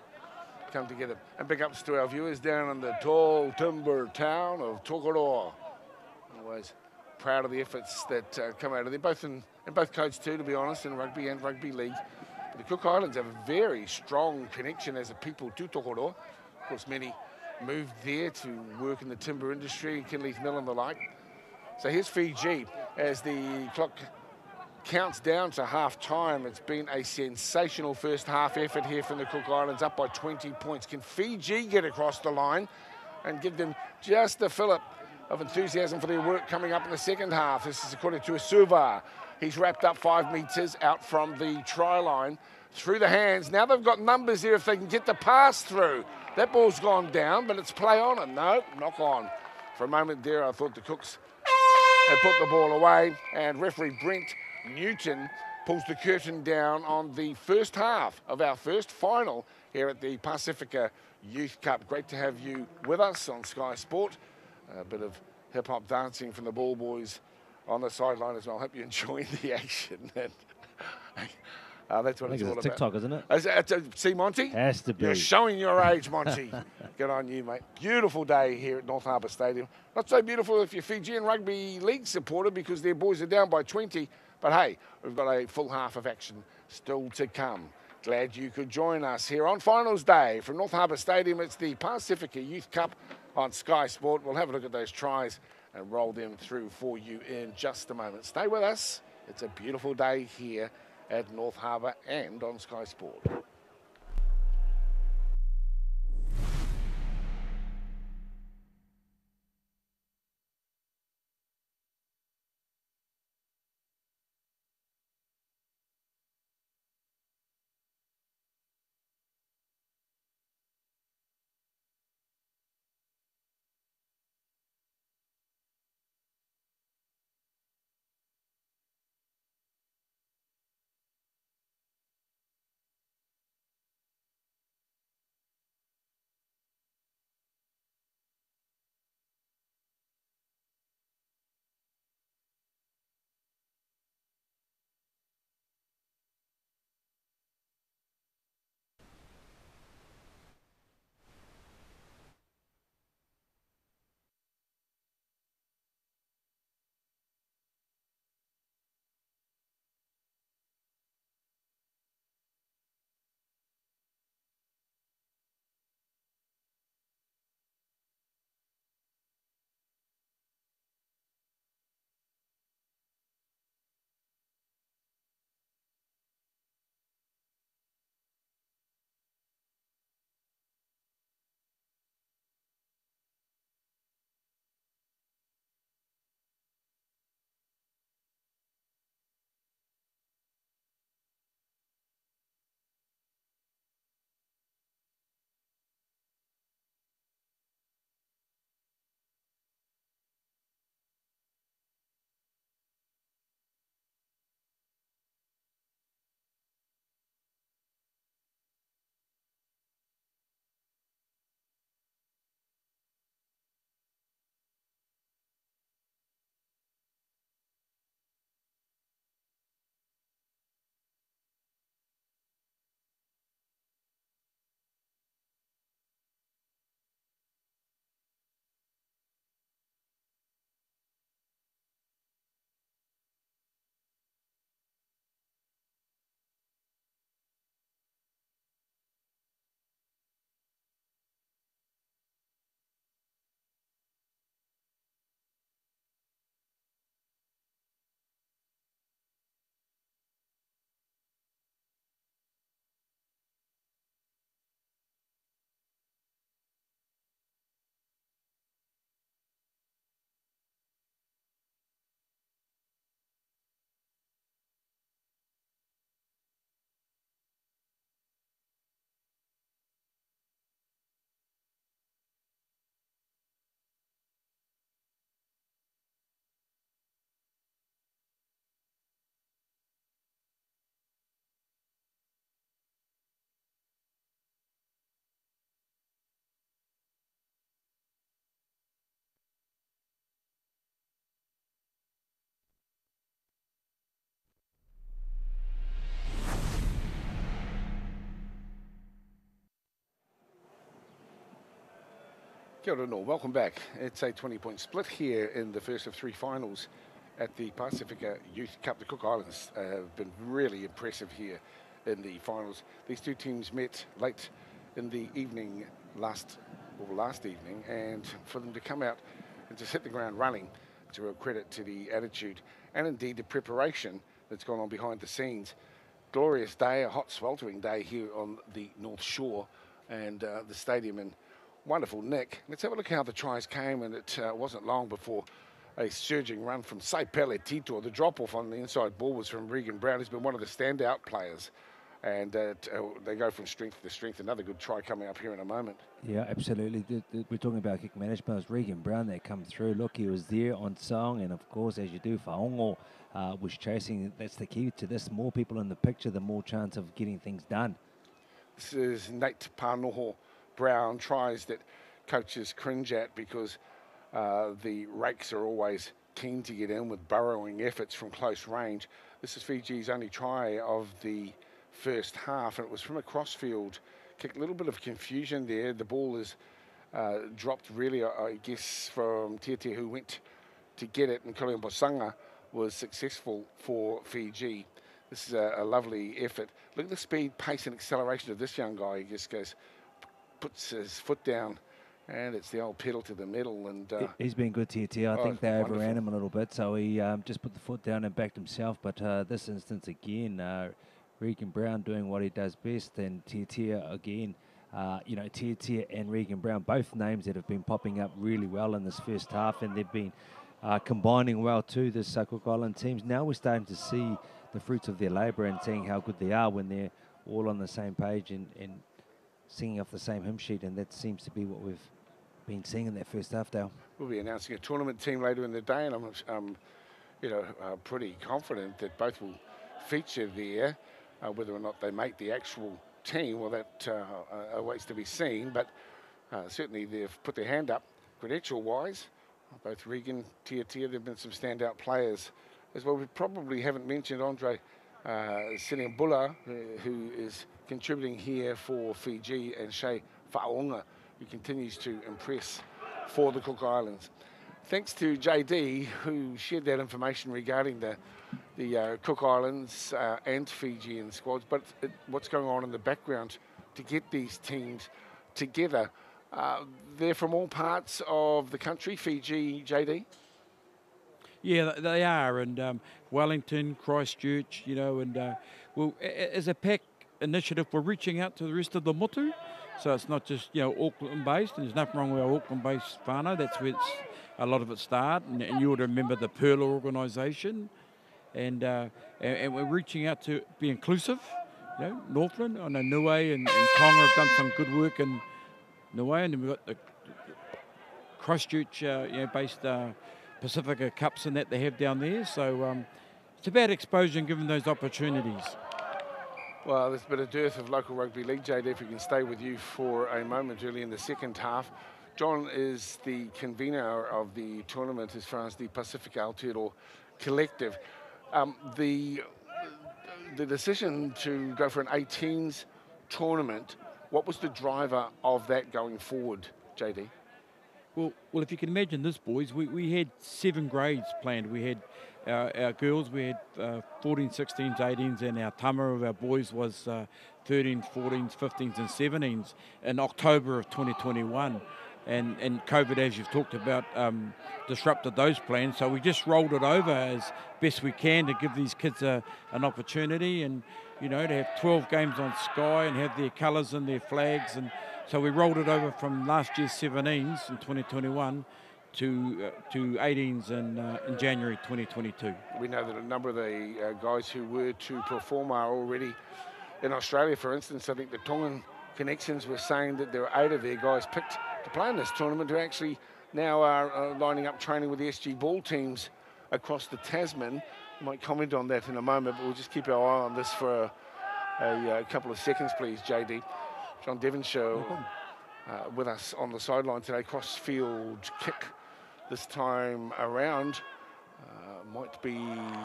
come together. And big ups to our viewers down in the tall timber town of Tokoroa. Always proud of the efforts that uh, come out of there, both in, in both codes too, to be honest, in rugby and rugby league. The Cook Islands have a very strong connection as a people to Tokoroa. Of course, many moved there to work in the timber industry, Kinleith Mill and the like. So here's Fiji as the clock counts down to half-time. It's been a sensational first half effort here from the Cook Islands, up by twenty points. Can Fiji get across the line and give them just the fillip of enthusiasm for their work coming up in the second half? This is according to Asuva. He's wrapped up five metres out from the try line, through the hands. Now they've got numbers there if they can get the pass through. That ball's gone down, but it's play on, and no, knock on. For a moment there, I thought the Cooks had put the ball away, and referee Brent Newton pulls the curtain down on the first half of our first final here at the Pasifika Youth Cup. Great to have you with us on Sky Sport. A bit of hip-hop dancing from the ball boys on the sideline as well. I hope you enjoy the action. uh, that's what I it's all about. TikTok, isn't it? Is that, uh, see, Monty? Has to be. You're showing your age, Monty. Good on you, mate. Beautiful day here at North Harbour Stadium. Not so beautiful if you're Fijian Rugby League supporter because their boys are down by twenty. But, hey, we've got a full half of action still to come. Glad you could join us here on finals day from North Harbour Stadium. It's the Pasifika Youth Cup on Sky Sport. We'll have a look at those tries and roll them through for you in just a moment. Stay with us. It's a beautiful day here at North Harbour and on Sky Sport. Kia ora and all. Welcome back. It's a twenty-point split here in the first of three finals at the Pasifika Youth Cup. The Cook Islands uh, have been really impressive here in the finals. These two teams met late in the evening last, or last evening, and for them to come out and to hit the ground running, it's a real credit to the attitude and indeed the preparation that's gone on behind the scenes. Glorious day, a hot, sweltering day here on the North Shore and uh, the stadium in wonderful nick. Let's have a look how the tries came, and it uh, wasn't long before a surging run from Saipeli Tito. The drop-off on the inside ball was from Regan Brown, who's been one of the standout players. And uh, they go from strength to strength. Another good try coming up here in a moment. Yeah, absolutely. The, the, we're talking about kick management. It's Regan Brown that come through. Look, he was there on song. And, of course, as you do, Fa'onga uh, was chasing. That's the key to this. More people in the picture, the more chance of getting things done. This is Nate Panoho Brown. Tries that coaches cringe at because uh, the rakes are always keen to get in with burrowing efforts from close range. This is Fiji's only try of the first half, and it was from a crossfield kick. A little bit of confusion there. The ball is uh, dropped, really, I guess, from Tiatia, who went to get it, and Kalebusanga was successful for Fiji. This is a, a lovely effort. Look at the speed, pace, and acceleration of this young guy. He just goes, puts his foot down, and it's the old pedal to the metal. And uh, he's been good, Tiatia. I oh, think they wonderful. overran him a little bit, so he um, just put the foot down and backed himself. But uh, this instance again, Uh, Regan Brown doing what he does best, and Tiatia again. Uh, you know, Tiatia and Regan Brown, both names that have been popping up really well in this first half, and they've been uh, combining well too, this uh, Cook Island teams. Now we're starting to see the fruits of their labour and seeing how good they are when they're all on the same page and, and singing off the same hymn sheet, and that seems to be what we've been seeing in that first half, Dale. We'll be announcing a tournament team later in the day, and I'm, um, you know, uh, pretty confident that both will feature there. Uh, whether or not they make the actual team, well, that uh, awaits to be seen. But uh, certainly they've put their hand up credential-wise. Both Regan, Tiatia, there have been some standout players as well. We probably haven't mentioned Andre uh, Sinibulu, uh, who is contributing here for Fiji, and Shane Faonga, who continues to impress for the Cook Islands. Thanks to J D, who shared that information regarding the, the uh, Cook Islands uh, and Fijian squads, but it, what's going on in the background to get these teams together. Uh, they're from all parts of the country, Fiji, J D? Yeah, they are, and um, Wellington, Christchurch, you know, and uh, well, as a pack initiative, we're reaching out to the rest of the Motu, so it's not just, you know, Auckland-based, and there's nothing wrong with our Auckland-based whānau. That's where it's a lot of it start, and, and you ought to remember the Perla organisation, and, uh, and and we're reaching out to be inclusive. You know, Northland, I know Niue and, and Tonga have done some good work in Niue, and then we've got the Christchurch, uh, you know, based uh, Pasifika Cups and that they have down there. So um, it's about exposure and giving those opportunities. Well, there's been a dearth of local rugby league, J D, if we can stay with you for a moment early in the second half. John is the convener of the tournament as far as the Pacific Aotearoa Collective. Um, the, the decision to go for an eighteens tournament, what was the driver of that going forward, J D? Well, well, if you can imagine this, boys, we, we had seven grades planned. We had our, our girls, we had uh, fourteens, sixteens, eighteens, and our tama of our boys was uh, thirteens, fourteens, fifteens, and seventeens in October of twenty twenty-one. And, and COVID, as you've talked about, um, disrupted those plans. So we just rolled it over as best we can to give these kids a, an opportunity, and, you know, to have twelve games on Sky and have their colours and their flags. And so we rolled it over from last year's seventeens in twenty twenty-one to uh, to eighteens in, uh, in January twenty twenty-two. We know that a number of the uh, guys who were to perform are already in Australia. For instance, I think the Tongan connections were saying that there were eight of their guys picked to play in this tournament, who actually now are uh, lining up training with the S G Ball teams across the Tasman. I might comment on that in a moment, but we'll just keep our eye on this for a, a, a couple of seconds, please, J D. John Devonshire uh, with us on the sideline today. Crossfield kick this time around. Uh, might be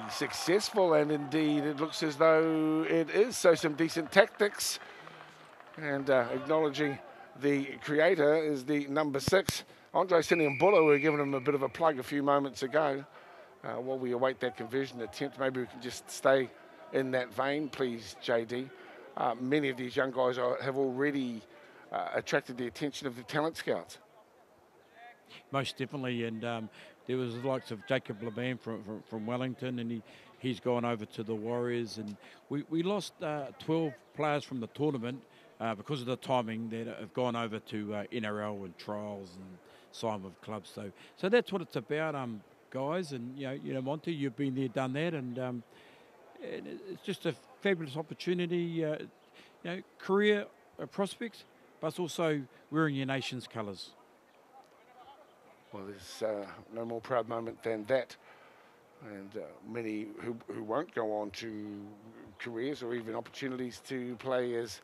successful, and indeed it looks as though it is. So some decent tactics, and uh, acknowledging the creator is the number six, Andre Sinibulu. We were giving him a bit of a plug a few moments ago. Uh, while we await that conversion attempt, maybe we can just stay in that vein, please, J D. Uh, many of these young guys are, have already uh, attracted the attention of the talent scouts. Most definitely, and um, there was the likes of Jacob Laban from, from, from Wellington, and he, he's gone over to the Warriors. And we, we lost uh, twelve players from the tournament uh, because of the timing that have gone over to uh, N R L and trials and sign with clubs. So so that's what it's about, um, guys. And, you know, you know, Monty, you've been there, done that, and um, it's just a fabulous opportunity, uh, you know, career prospects, but it's also wearing your nation's colours. Well, there's uh, no more proud moment than that. And uh, many who, who won't go on to careers or even opportunities to play as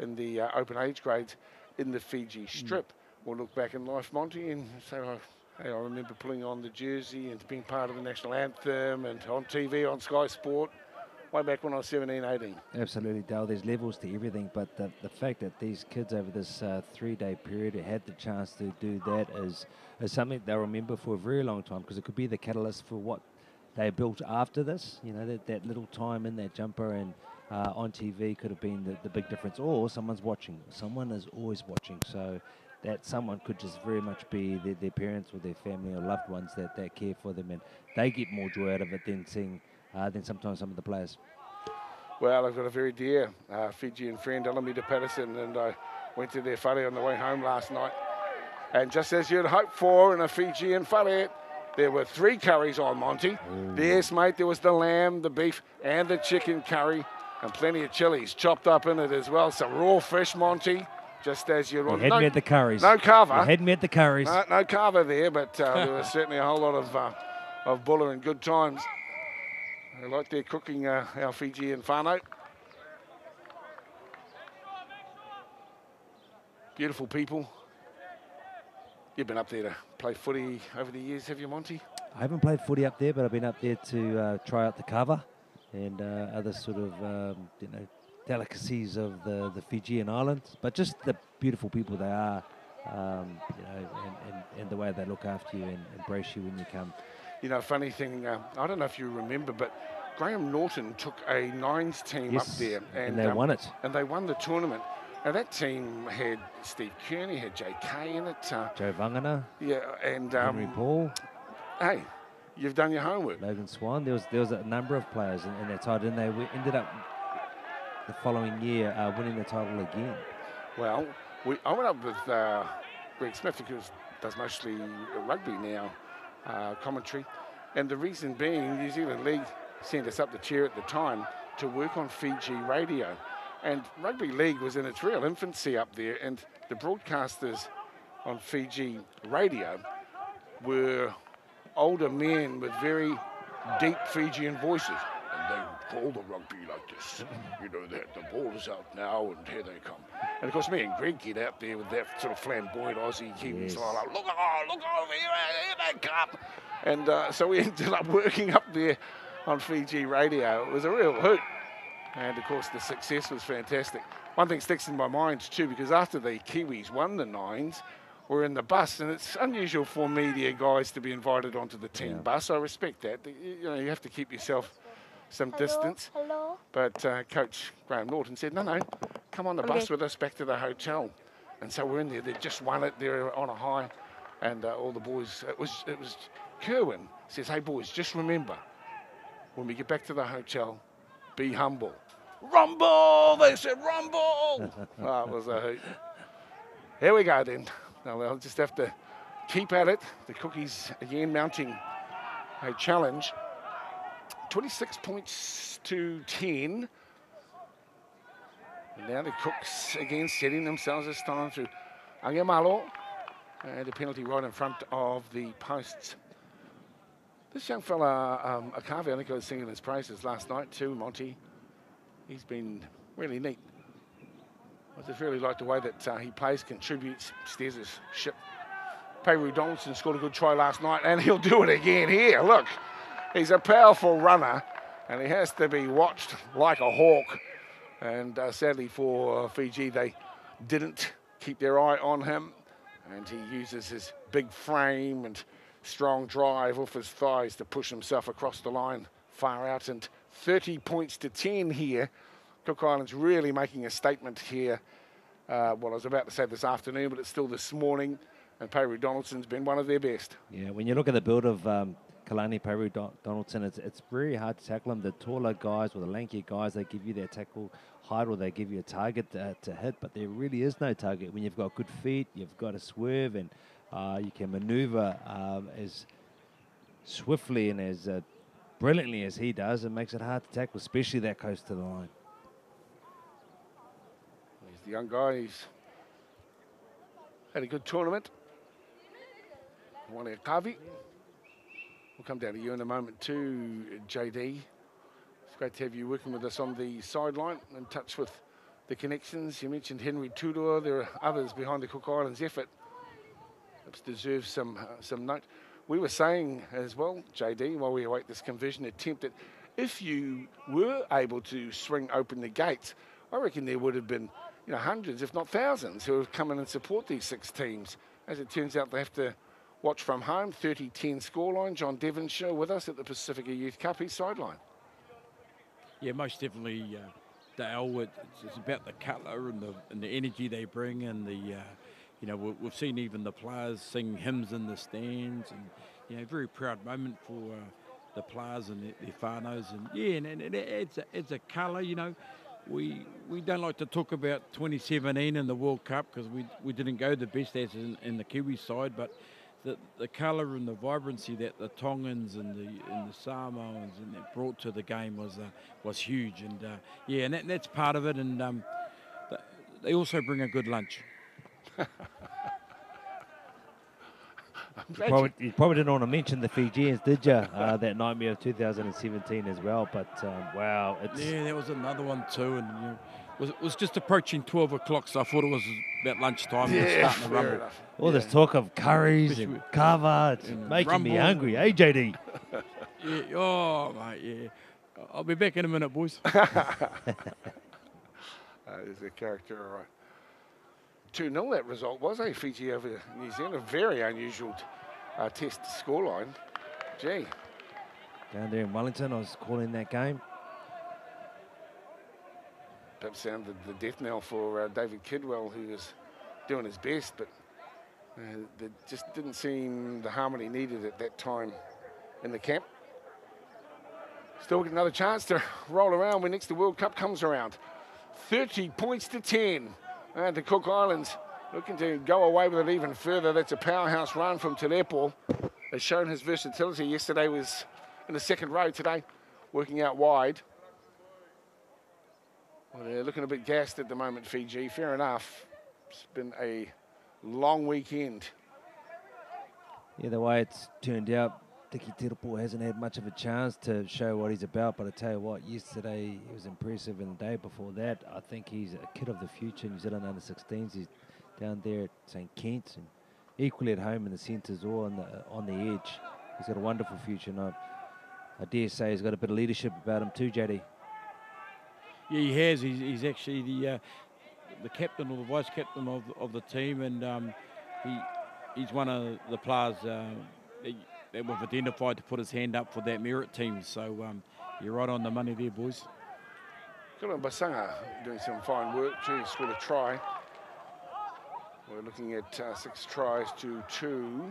in the uh, open age grades in the Fiji Strip mm. will look back in life, Monty, and say, oh, hey, I remember pulling on the jersey and being part of the national anthem and on T V, on Sky Sport, way back when I was seventeen, eighteen. Absolutely, Dale. There's levels to everything, but the, the fact that these kids over this uh, three-day period had the chance to do that is, is something they'll remember for a very long time, because it could be the catalyst for what they built after this. You know, that, that little time in that jumper and uh, on T V could have been the, the big difference, or someone's watching. Someone is always watching, so that someone could just very much be their, their parents or their family or loved ones that, that care for them, and they get more joy out of it than seeing uh, than sometimes some of the players. Well, I've got a very dear uh, Fijian friend, Alameda Patterson, and I went to their whare on the way home last night. And just as you'd hoped for in a Fijian whare, there were three curries on, Monty. Ooh. Yes, mate, there was the lamb, the beef, and the chicken curry, and plenty of chilies chopped up in it as well. Some raw fish, Monty. Just as you want. Hadn't met the curries. No carver. You hadn't met the curries. No, no carver there, but uh, there was certainly a whole lot of uh, of bulla in good times. I like their cooking, uh, our Fijian whānau. Beautiful people. You've been up there to play footy over the years, have you, Monty? I haven't played footy up there, but I've been up there to uh, try out the kava and uh, other sort of, um, you know, delicacies of the, the Fijian islands, but just the beautiful people they are, um, you know, and, and, and the way they look after you and embrace you when you come. You know, funny thing, uh, I don't know if you remember, but Graham Norton took a nines team yes, up there. And, and they um, won it. And they won the tournament. Now, that team had Steve Kearney, had J K in it. Uh, Joe Vangana. Yeah, and Um, Henry Paul. Hey, you've done your homework. Logan Swan. There was, there was a number of players in, in that title, and they we ended up the following year uh, winning the title again. Well, we, I went up with uh, Greg Smith, because does mostly rugby now, uh, commentary, and the reason being New Zealand League sent us up the chair at the time to work on Fiji radio, and rugby league was in its real infancy up there, and the broadcasters on Fiji radio were older men with very deep Fijian voices. They call the rugby like this. You know, that the ball is out now, and here they come. And of course, me and Greg get out there with that sort of flamboyant Aussie Kiwi style. Like, look, oh, look over here, here they come. And uh, so we ended up working up there on Fiji radio. It was a real hoot. And of course, the success was fantastic. One thing sticks in my mind too, because after the Kiwis won the nines, we're in the bus, and it's unusual for media guys to be invited onto the team yeah. bus. I respect that. You know, you have to keep yourself some hello, distance, hello. but uh, Coach Graham Norton said, no, no, come on the okay. bus with us back to the hotel. And so we're in there. They just won it. They're on a high, and uh, all the boys, it was, it was Kerwin says, hey, boys, just remember, when we get back to the hotel, be humble. Rumble, they said, rumble. Oh, it was a hoot. Here we go then. Now they'll just have to keep at it. The cookies again mounting a challenge. twenty-six points to ten. And now the Cooks again setting themselves this time through Angamalo, and a penalty right in front of the posts. This young fella, um, Akavi, I think I was singing his praises last night too, Monty. He's been really neat. I just really like the way that uh, he plays, contributes, steers his ship. Peiru Donaldson scored a good try last night, and he'll do it again here, look. He's a powerful runner, and he has to be watched like a hawk. And uh, sadly for Fiji, they didn't keep their eye on him. And he uses his big frame and strong drive off his thighs to push himself across the line far out. And thirty points to ten here. Cook Island's really making a statement here. Uh, well, I was about to say this afternoon, but it's still this morning. And Peiru Donaldson's been one of their best. Yeah, when you look at the build of um, Kalani Peiru Don Donaldson, it's, it's very hard to tackle him. The taller guys or the lankier guys, they give you their tackle height or they give you a target to, to hit, but there really is no target. When you've got good feet, you've got to swerve and uh, you can manoeuvre um, as swiftly and as uh, brilliantly as he does. It makes it hard to tackle, especially that close to the line. He's the young guy. He's had a good tournament. Huane Akavi. We'll come down to you in a moment too, J D. It's great to have you working with us on the sideline, in touch with the connections. You mentioned Henry Tudor. There are others behind the Cook Islands effort. Perhaps deserves some, uh, some note. We were saying as well, J D, while we await this conversion attempt, that if you were able to swing open the gates, I reckon there would have been, you know, hundreds, if not thousands, who have come in and support these six teams. As it turns out, they have to watch from home. Thirty ten scoreline. John Devonshire with us at the Pasifika Youth Cup. He's sideline. Yeah, most definitely, uh, Dale. It's, it's about the colour and the and the energy they bring, and the uh, you know we, we've seen even the players sing hymns in the stands, and you know very proud moment for uh, the players and their, their whānaus, and yeah, and, and it adds a, it's a colour. You know, we we don't like to talk about twenty seventeen and the World Cup because we we didn't go the best as in, in the Kiwi side, but the, the colour and the vibrancy that the Tongans and the, and the Samoans and that brought to the game was uh, was huge, and uh, yeah, and that, that's part of it. And um, th they also bring a good lunch. you, probably, you probably didn't want to mention the Fijians, did you? Uh, that nightmare of two thousand seventeen as well. But um, wow, it's yeah, there was another one too, and you know, it was, it was just approaching twelve o'clock, so I thought it was about lunchtime. Yeah, starting to rumble. All yeah. this talk of curries Especially and kava, it's and making rumble. me hungry, eh, J D? yeah, oh, mate, yeah. I'll be back in a minute, boys. That is a character, all right. two nil that result was, eh, Fiji over New Zealand. A very unusual uh, test scoreline. Gee. Down there in Wellington, I was calling that game. That sounded the death knell for uh, David Kidwell, who was doing his best, but uh, there just didn't seem the harmony needed at that time in the camp. Still get another chance to roll around when next the World Cup comes around. thirty points to ten. And the Cook Islands looking to go away with it even further. That's a powerhouse run from Terepo. Has shown his versatility. Yesterday was in the second row, today working out wide. Well, they're looking a bit gassed at the moment, Fiji. Fair enough. It's been a long weekend. Yeah, the way it's turned out, Tiki Terepo hasn't had much of a chance to show what he's about. But I tell you what, yesterday he was impressive, and the day before that, I think he's a kid of the future. New Zealand under sixteens. He's down there at Saint Kent's, and equally at home in the centres or on the on the edge. He's got a wonderful future, and I, I dare say he's got a bit of leadership about him too, J D. Yeah, he has. He's, he's actually the uh, the captain or the vice captain of of the team, and um, he he's one of the players uh, that we've identified to put his hand up for that merit team. So um, you're right on the money there, boys. Kalebusanga doing some fine work. He's scored a try. We're looking at uh, six tries to two.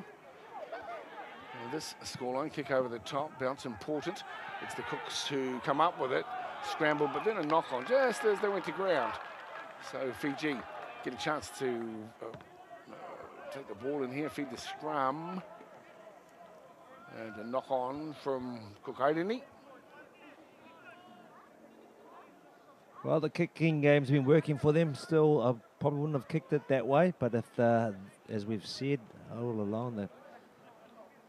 And this scoreline, kick over the top, bounce important. It's the Cooks who come up with it. Scramble, but then a knock on just as they went to ground. So Fiji get a chance to uh, uh, take the ball in here, feed the scrum. And a knock on from Kukailini. Well, the kicking game's been working for them. Still, I probably wouldn't have kicked it that way, but if, uh, as we've said all along, the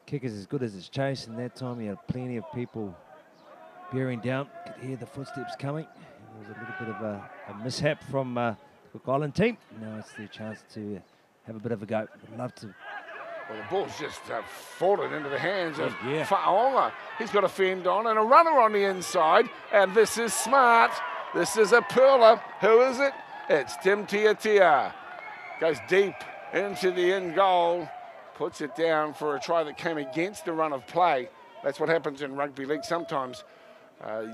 kick is as good as its chase, and that time you had plenty of people bearing down, could hear the footsteps coming. There was a little bit of a, a mishap from uh, the Cook Island team. Now it's their chance to have a bit of a go. Would love to. Well, the ball's just uh, fallen into the hands oh, of yeah. Fa'onga. He's got a fend on and a runner on the inside. And this is smart. This is a pearler. Who is it? It's Tim Tiatia. goes deep into the end goal, puts it down for a try that came against the run of play. That's what happens in rugby league sometimes. Uh,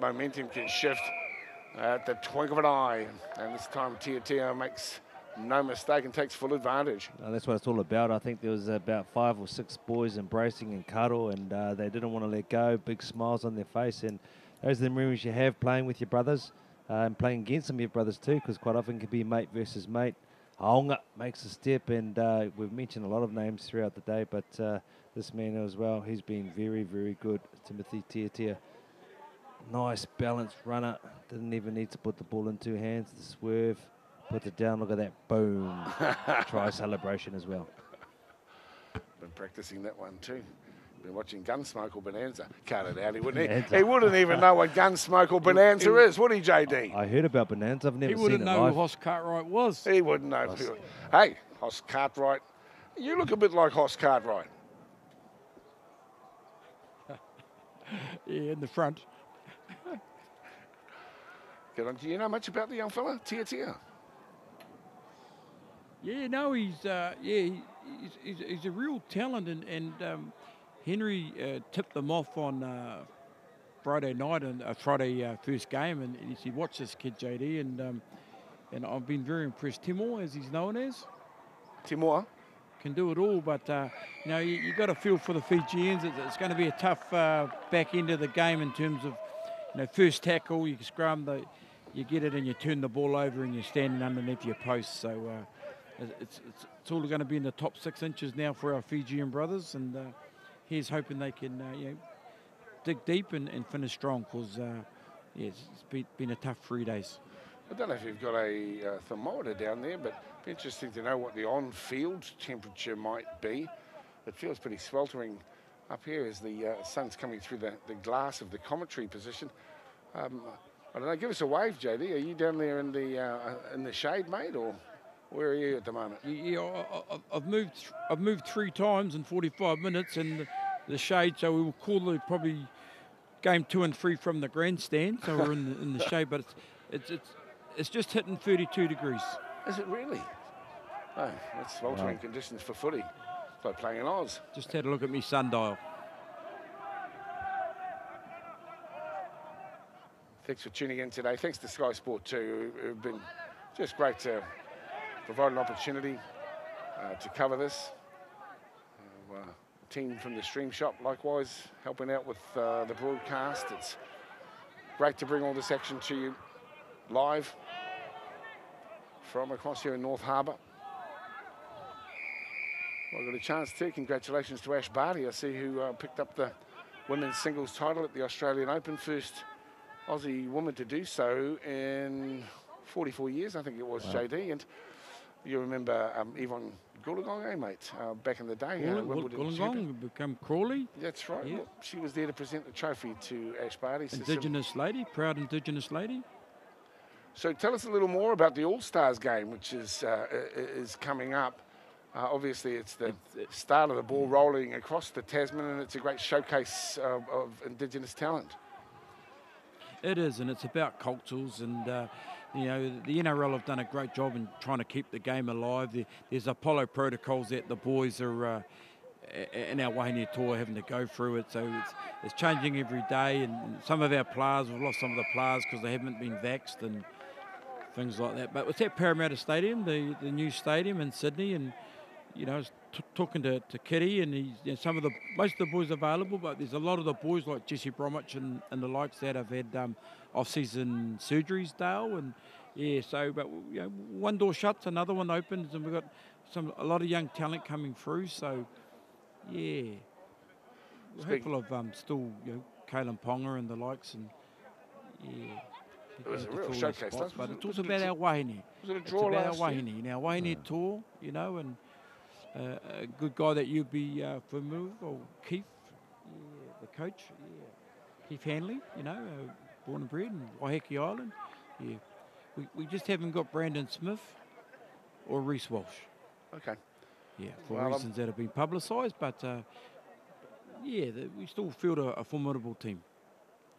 momentum can shift at the twinkle of an eye, and this time Tiatia makes no mistake and takes full advantage. No, that's what it's all about. I think there was about five or six boys embracing and cuddle, and uh, they didn't want to let go. Big smiles on their face, and those are the memories you have playing with your brothers uh, and playing against some of your brothers too, because quite often it can be mate versus mate. Fa'onga makes a step, and uh, we've mentioned a lot of names throughout the day, but uh, this man as well, he's been very, very good. Timothy Tiatia. Nice balanced runner. Didn't even need to put the ball in two hands. The swerve. Put it down. Look at that. Boom. Try celebration as well. Been practicing that one too. Been watching Gunsmoke or Bonanza. Cut it out. He wouldn't, he, he wouldn't even know what Gunsmoke or Bonanza he, he, is, would he, J D? I heard about Bonanza. I've never seen it. He wouldn't know live. who Hoss Cartwright was. He wouldn't know. Hoss. Hey, Hoss Cartwright. You look a bit like Hoss Cartwright. Yeah, in the front. Good on. Do you know much about the young fella, Tiatia? Yeah, no, he's uh, yeah, he's, he's, he's a real talent, and, and um, Henry uh, tipped them off on uh, Friday night and uh, Friday uh, first game, and he said, "Watch this kid, J D," and um, and I've been very impressed. Timor, as he's known as, Timor can do it all, but uh, you know, you, you got to feel for the Fijians. It's, it's going to be a tough uh, back end of the game in terms of, you know, first tackle, you scrum, the, you get it, and you turn the ball over, and you're standing underneath your post, so. Uh, It's, it's, it's all going to be in the top six inches now for our Fijian brothers, and uh, here's hoping they can uh, you know, dig deep and, and finish strong, because uh, yeah, it's, it's been, been a tough three days. I don't know if you've got a uh, thermometer down there, but it'd be interesting to know what the on-field temperature might be. It feels pretty sweltering up here as the uh, sun's coming through the, the glass of the commentary position. Um, I don't know, give us a wave, J D. Are you down there in the, uh, in the shade, mate, or...? Where are you at the moment? Yeah, I've moved. I've moved three times in forty-five minutes in the shade. So we will call it probably game two and three from the grandstand. So we're in the, in the shade, but it's it's it's it's just hitting thirty-two degrees. Is it really? No, that's sweltering wow. conditions for footy. It's like playing in Oz. Just had a look at me sundial. Thanks for tuning in today. Thanks to Sky Sport too, who've been just great to. Provide an opportunity uh, to cover this. Uh, uh, team from the Stream Shop likewise helping out with uh, the broadcast. It's great to bring all this action to you live from across here in North Harbour. Well, I got a chance too. Congratulations to Ash Barty, I see, who uh, picked up the women's singles title at the Australian Open. First Aussie woman to do so in forty-four years, I think it was, wow. J D. And you remember um, Yvonne Goolagong, eh, mate? Uh, back in the day. Goolagong uh, become Crawley. That's right. Yeah. Well, she was there to present the trophy to Ash Barty. Indigenous so lady, proud Indigenous lady. So tell us a little more about the All-Stars game, which is, uh, is coming up. Uh, obviously, it's the it's, start of the ball rolling across the Tasman, and it's a great showcase uh, of Indigenous talent. It is, and it's about cultures and... Uh, You know, the N R L have done a great job in trying to keep the game alive. There, there's Apollo protocols that the boys are uh, in our Waihine tour having to go through it. So it's, it's changing every day. And some of our players, we've lost some of the players because they haven't been vaxxed and things like that. But it's at Parramatta Stadium, the, the new stadium in Sydney. And, you know, I was t talking to, to Kitty, and he's, you know, some of the, most of the boys available, but there's a lot of the boys like Jesse Bromwich and, and the likes that have had... Um, off-season surgeries, Dale, and yeah, so, but you know, one door shuts, another one opens, and we've got some a lot of young talent coming through, so yeah, we're hopeful of um, still, you know, Kalen Ponga and the likes, and yeah. It was a real showcase, spots, but it was about our wahine. Was it a draw last year? It's about our wahine, and our wahine oh. tour, you know, and uh, a good guy that you'd be uh, familiar with, Keith, yeah, the coach, yeah. Keith Hanley, you know, uh, born and bred in Waiheke Island. Yeah. We, we just haven't got Brandon Smith or Reece Walsh. Okay. Yeah, for well, reasons I'm that have been publicised, but uh, yeah, the, we still field a, a formidable team.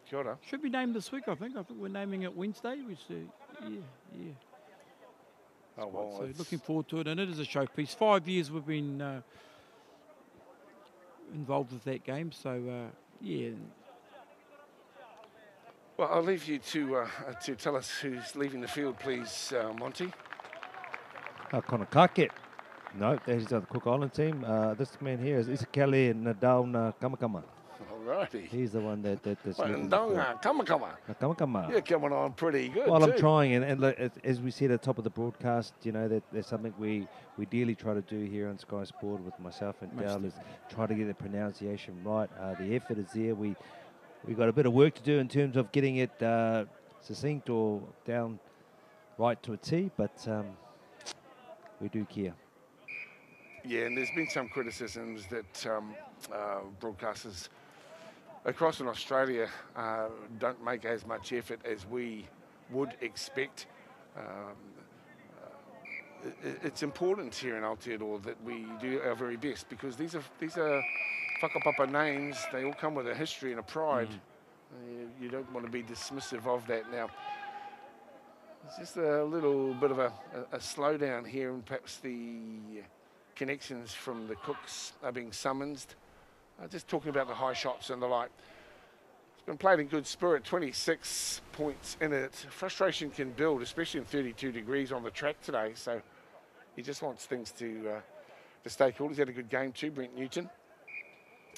Kia ora. Should be named this week, I think. I think we're naming it Wednesday. Which, uh, yeah, yeah. Oh, well, so looking forward to it, and it is a showpiece. Five years we've been uh, involved with that game, so uh, yeah. Well, I'll leave you to uh, to tell us who's leaving the field, please, uh, Monty. Uh, Connor Kakit. No, he's on the Cook Island team. Uh, this man here is Isakele Ndawna Kamakama. Alrighty. He's the one that... that that's well, Ndawna Kamakama. Kamakama. You're coming on pretty good, Well, too. I'm trying, and, and look, as we said at the top of the broadcast, you know, that there's something we, we dearly try to do here on Sky Sport with myself and Dale, is try to get the pronunciation right. Uh, the effort is there. We, we've got a bit of work to do in terms of getting it uh, succinct or down right to a T, but um, we do care. Yeah, and there's been some criticisms that um, uh, broadcasters across in Australia uh, don't make as much effort as we would expect. Um, uh, it, it's important here in Aotearoa that we do our very best, because these are these are whakapapa names. They all come with a history and a pride. Mm. Uh, you don't want to be dismissive of that now. It's just a little bit of a, a, a slowdown here, and perhaps the... connections from the Cooks are being summoned. Uh, just talking about the high shots and the like. It's been played in good spirit, twenty-six points in it. Frustration can build, especially in thirty-two degrees on the track today, so he just wants things to, uh, to stay cool. He's had a good game too, Brent Newton.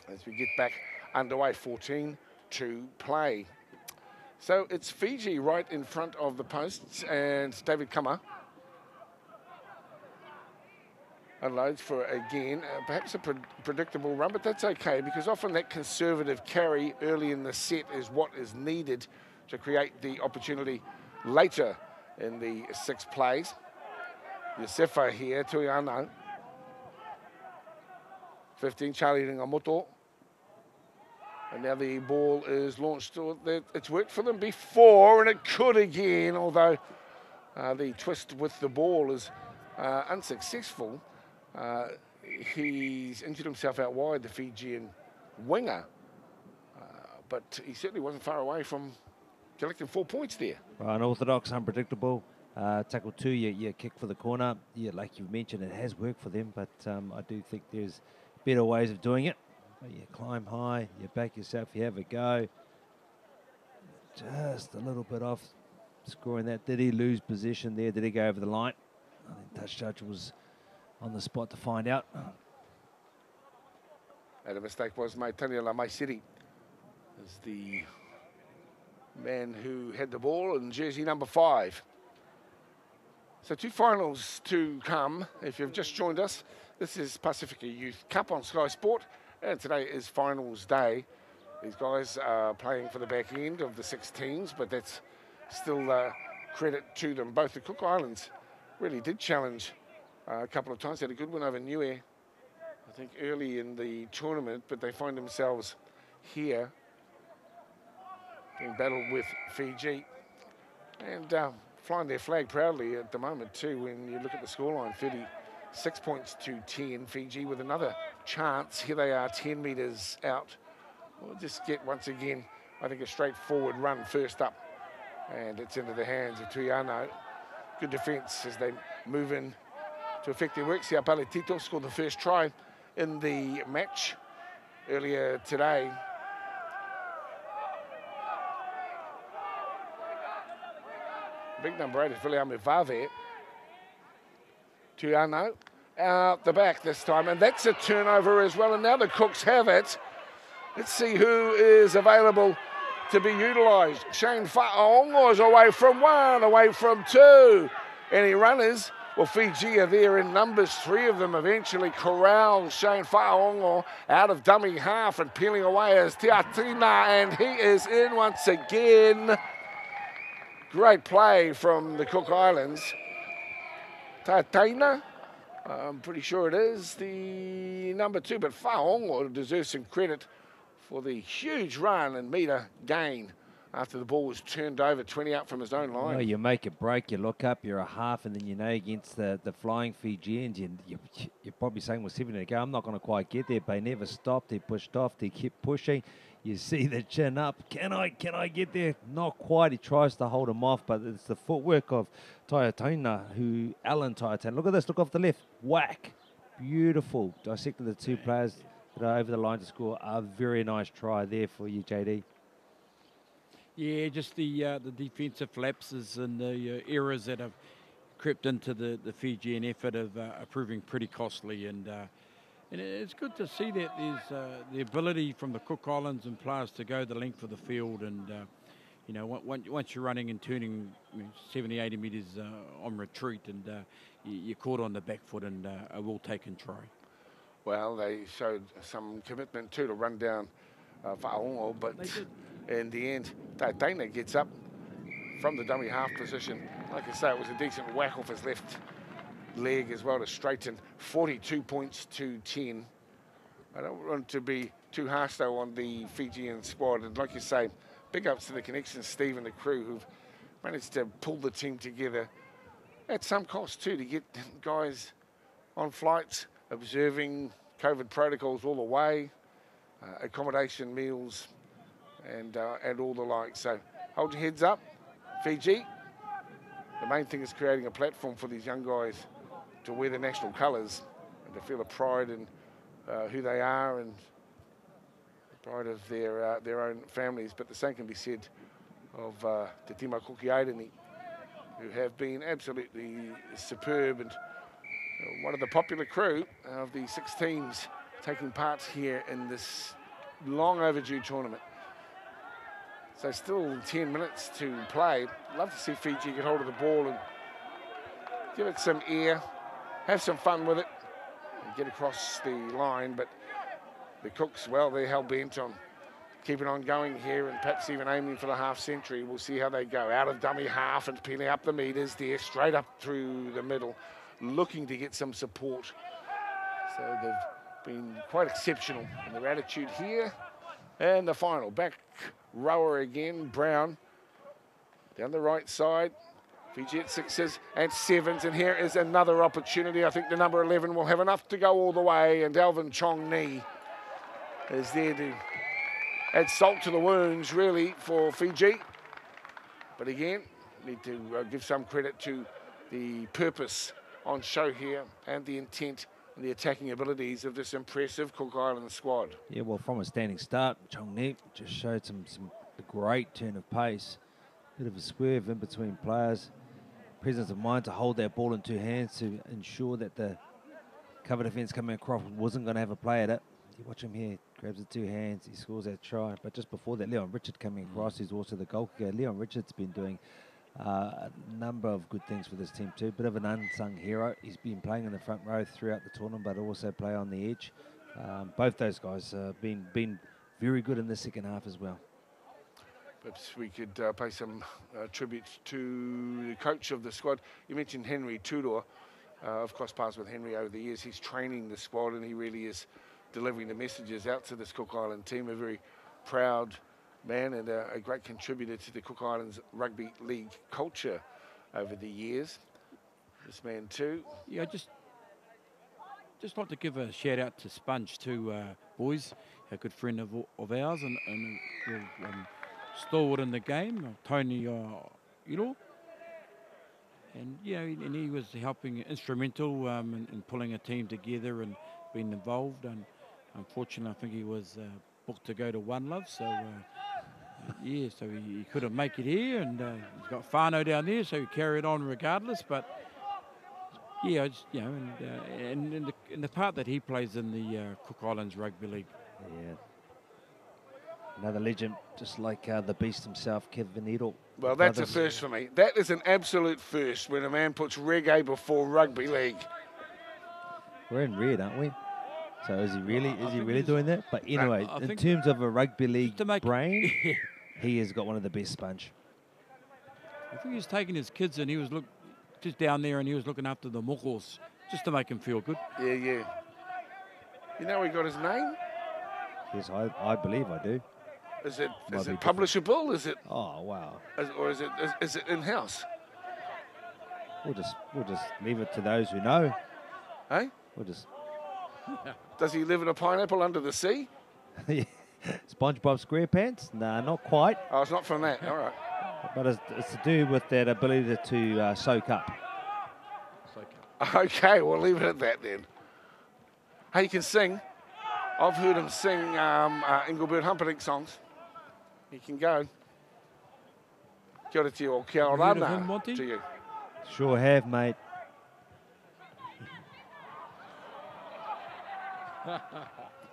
As we get back underway, fourteen to play. So it's Fiji right in front of the posts, and David Kama unloads for, again, uh, perhaps a pre predictable run, but that's okay, because often that conservative carry early in the set is what is needed to create the opportunity later in the six plays. Yusefa here, Tuiano. fifteen, Charlie Ringamoto. And now the ball is launched. It's worked for them before, and it could again, although uh, the twist with the ball is uh, unsuccessful. Uh, he's injured himself out wide, the Fijian winger, uh, but he certainly wasn't far away from collecting four points there. Well, unorthodox, unpredictable, uh, tackle two, yeah, yeah, kick for the corner. Yeah, like you mentioned, it has worked for them, but um, I do think there's better ways of doing it. But you climb high, you back yourself, you have a go. Just a little bit off scoring that. Did he lose possession there? Did he go over the line? I think touch judge was on the spot to find out. And a mistake was made. Tania Lamaisiri is the man who had the ball in jersey number five. So two finals to come. If you've just joined us, this is Pasifika Youth Cup on Sky Sport, and today is finals day. These guys are playing for the back end of the sixteens, but that's still uh, credit to them. Both the Cook Islands really did challenge Uh, a couple of times. They had a good one over Niue, I think, early in the tournament, but they find themselves here in battle with Fiji, and uh, flying their flag proudly at the moment too. When you look at the scoreline, thirty-six points to ten, Fiji with another chance. Here they are, ten metres out. We'll just get, once again, I think, a straightforward run first up, and it's into the hands of Tuiano. Good defence as they move in to affect their work. Saipeli Tito scored the first try in the match earlier today. Big number eight is Viliame Vave. Tuiano out the back this time, and that's a turnover as well, and now the Cooks have it. Let's see who is available to be utilised. Shane Faongo is away from one, away from two. Any runners? Well, Fiji are there in numbers. Three of them eventually corral Shane Faongo out of dummy half, and peeling away is Tiatina, and he is in once again. Great play from the Cook Islands. Tiatina, I'm pretty sure it is the number two, but Faongo deserves some credit for the huge run and metre gain after the ball was turned over, twenty up from his own line. Oh, you make a break, you look up, you're a half, and then you know against the, the flying Fijians, you, you, you're probably saying, well, seven to go, I'm not going to quite get there, but they never stopped, they pushed off, they kept pushing. You see the chin up, can I, can I get there? Not quite, he tries to hold him off, but it's the footwork of Taiataina, who, Alan Taiataina, look at this, look off the left, whack, beautiful, dissecting the two players that are over the line to score, a very nice try there for you, J D. Yeah, just the uh, the defensive lapses and the uh, errors that have crept into the, the Fijian effort of, uh, are proving pretty costly. And uh, and it's good to see that there's uh, the ability from the Cook Islands and players to go the length of the field. And, uh, you know, once you're running and turning seventy, eighty metres uh, on retreat, and uh, you're caught on the back foot, and uh, a well-taken try. Well, they showed some commitment too to run down uh, Fa'onga, but... They did. In the end, Taiataina gets up from the dummy half position. Like I say, it was a decent whack off his left leg as well to straighten. forty-two points to ten. I don't want to be too harsh, though, on the Fijian squad. And like you say, big ups to the connections, Steve and the crew, who've managed to pull the team together at some cost, too, to get guys on flights, observing COVID protocols all the way, uh, accommodation, meals, and uh, and all the like. So hold your heads up, Fiji. The main thing is creating a platform for these young guys to wear the national colours and to feel a pride in uh, who they are and the pride of their uh, their own families. But the same can be said of uh, Te Tima Kukiaireni, who have been absolutely superb, and one of the popular crew of the six teams taking part here in this long overdue tournament. So still ten minutes to play. Love to see Fiji get hold of the ball and give it some air, have some fun with it, and get across the line. But the Cooks, well, they're hell-bent on keeping on going here and perhaps even aiming for the half-century. We'll see how they go. Out of dummy half and peeling up the metres there, straight up through the middle, looking to get some support. So they've been quite exceptional in their attitude here. And the final, back rower again, Brown, down the right side. Fiji at sixes and sevens, and here is another opportunity. I think the number eleven will have enough to go all the way, and Alvin Chong-Nee is there to add salt to the wounds, really, for Fiji. But again, need to uh, give some credit to the purpose on show here and the intent and the attacking abilities of this impressive Cook Islands squad. Yeah, well, from a standing start, Chong-Nee just showed some, some great turn of pace. Bit of a swerve in between players. Presence of mind to hold that ball in two hands to ensure that the cover defence coming across wasn't going to have a play at it. You watch him here, grabs the two hands, he scores that try. But just before that, Leon Richard coming across, who's also the goal kicker. Leon Richard's been doing Uh, a number of good things for this team too. Bit of an unsung hero. He's been playing in the front row throughout the tournament, but also play on the edge. Um, both those guys have uh, been, been very good in the second half as well. Perhaps we could uh, pay some uh, tributes to the coach of the squad. You mentioned Henry Tudor. Uh, I've crossed paths with Henry over the years. He's training the squad, and he really is delivering the messages out to this Cook Island team. A very proud man and a, a great contributor to the Cook Islands Rugby League culture over the years. This man too. Yeah, just just like to give a shout out to Sponge too, uh, boys, a good friend of, of ours, and, and uh, um, stalwart in the game, Tony, uh, you know, and yeah, and he was helping, instrumental um, in, in pulling a team together and being involved. And unfortunately, I think he was uh, booked to go to One Love, so. Uh, Yeah, so he, he couldn't make it here, and uh, he's got Fano down there, so he carried on regardless. But yeah, just, you know, and, uh, and, and, the, and the part that he plays in the uh, Cook Islands Rugby League. Yeah, another legend, just like uh, the beast himself, Kevin Needle. Well, that's a first for me. That is an absolute first when a man puts reggae before rugby league. We're in red, aren't we? So is he really? Is I he really doing that? But anyway, no, in terms of a rugby league brain, yeah, he has got one of the best, Sponge. I think he was taking his kids, and he was look just down there, and he was looking after the mokos just to make him feel good. Yeah, yeah. You know, he got his name. Yes, I I believe I do. Is it is it publishable? Different. Is it? Oh wow! Is, or is it is, is it in house? We'll just we'll just leave it to those who know. Hey. Eh? We'll just. Does he live in a pineapple under the sea? Yeah. SpongeBob SquarePants? No, nah, not quite. Oh, it's not from that. All right. But it's, it's to do with that ability to uh, soak up. Soak up. Okay, we'll leave it at that then. Hey, you can sing. I've heard him sing um, uh, Engelbert Humperdinck songs. He can go. Kia ora te ao, kia ora rana to you. Sure have, mate.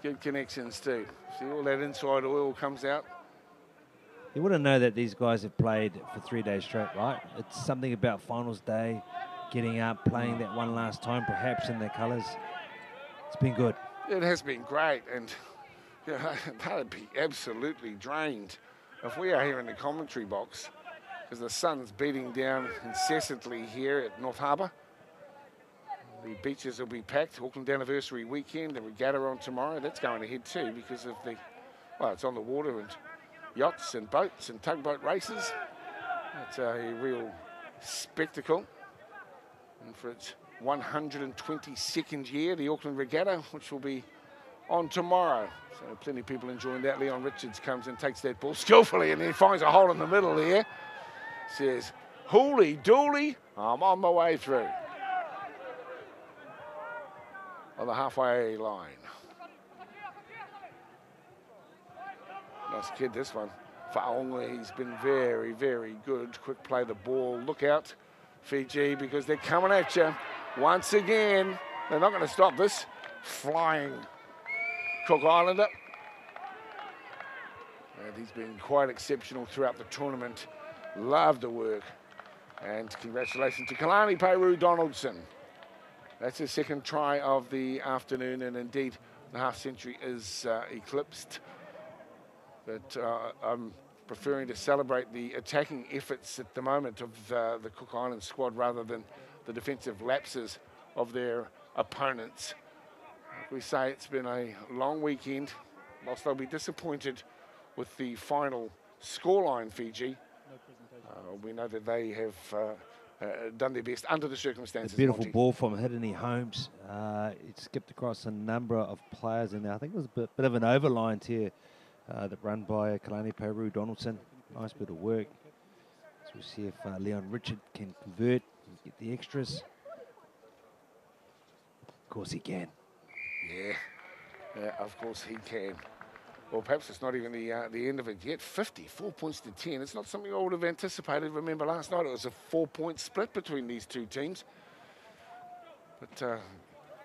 Good connections too. See, all that inside oil comes out. You wouldn't know that these guys have played for three days straight, right? It's something about finals day, getting up, playing that one last time, perhaps in their colours. It's been good. It has been great, and you know, they'd be absolutely drained if we are here in the commentary box, because the sun's beating down incessantly here at North Harbour. The beaches will be packed. Auckland Anniversary Weekend, the regatta on tomorrow. That's going ahead too because of the, well, it's on the water and yachts and boats and tugboat races. It's a real spectacle. And for its one hundred and twenty-second year, the Auckland Regatta, which will be on tomorrow. So plenty of people enjoying that. Leon Richards comes and takes that ball skillfully and then finds a hole in the middle there. Says, hooly dooly, I'm on my way through. On the halfway line. Nice kid, this one. Fa'onga, he's been very, very good. Quick play the ball. Look out, Fiji, because they're coming at you. Once again, they're not going to stop this flying Cook Islander. And he's been quite exceptional throughout the tournament. Love the work. And congratulations to Kalani Peiru Donaldson. That's his second try of the afternoon, and indeed the half century is uh, eclipsed. But uh, I'm preferring to celebrate the attacking efforts at the moment of uh, the Cook Islands squad rather than the defensive lapses of their opponents. Like we say, it's been a long weekend. Whilst they'll be disappointed with the final scoreline, Fiji, uh, we know that they have uh, uh, done their best under the circumstances. A beautiful Monty. Ball from Hideni Holmes. Uh, it skipped across a number of players in there. I think it was a bit, bit of an overline here uh, that run by Kalani Peiru Donaldson. Nice bit of work. So we'll see if uh, Leon Richard can convert. Get the extras. Of course he can. Yeah, yeah, of course he can. Well, perhaps it's not even the uh, the end of it yet. fifty-four points to ten. It's not something I would have anticipated. Remember last night it was a four-point split between these two teams. But uh,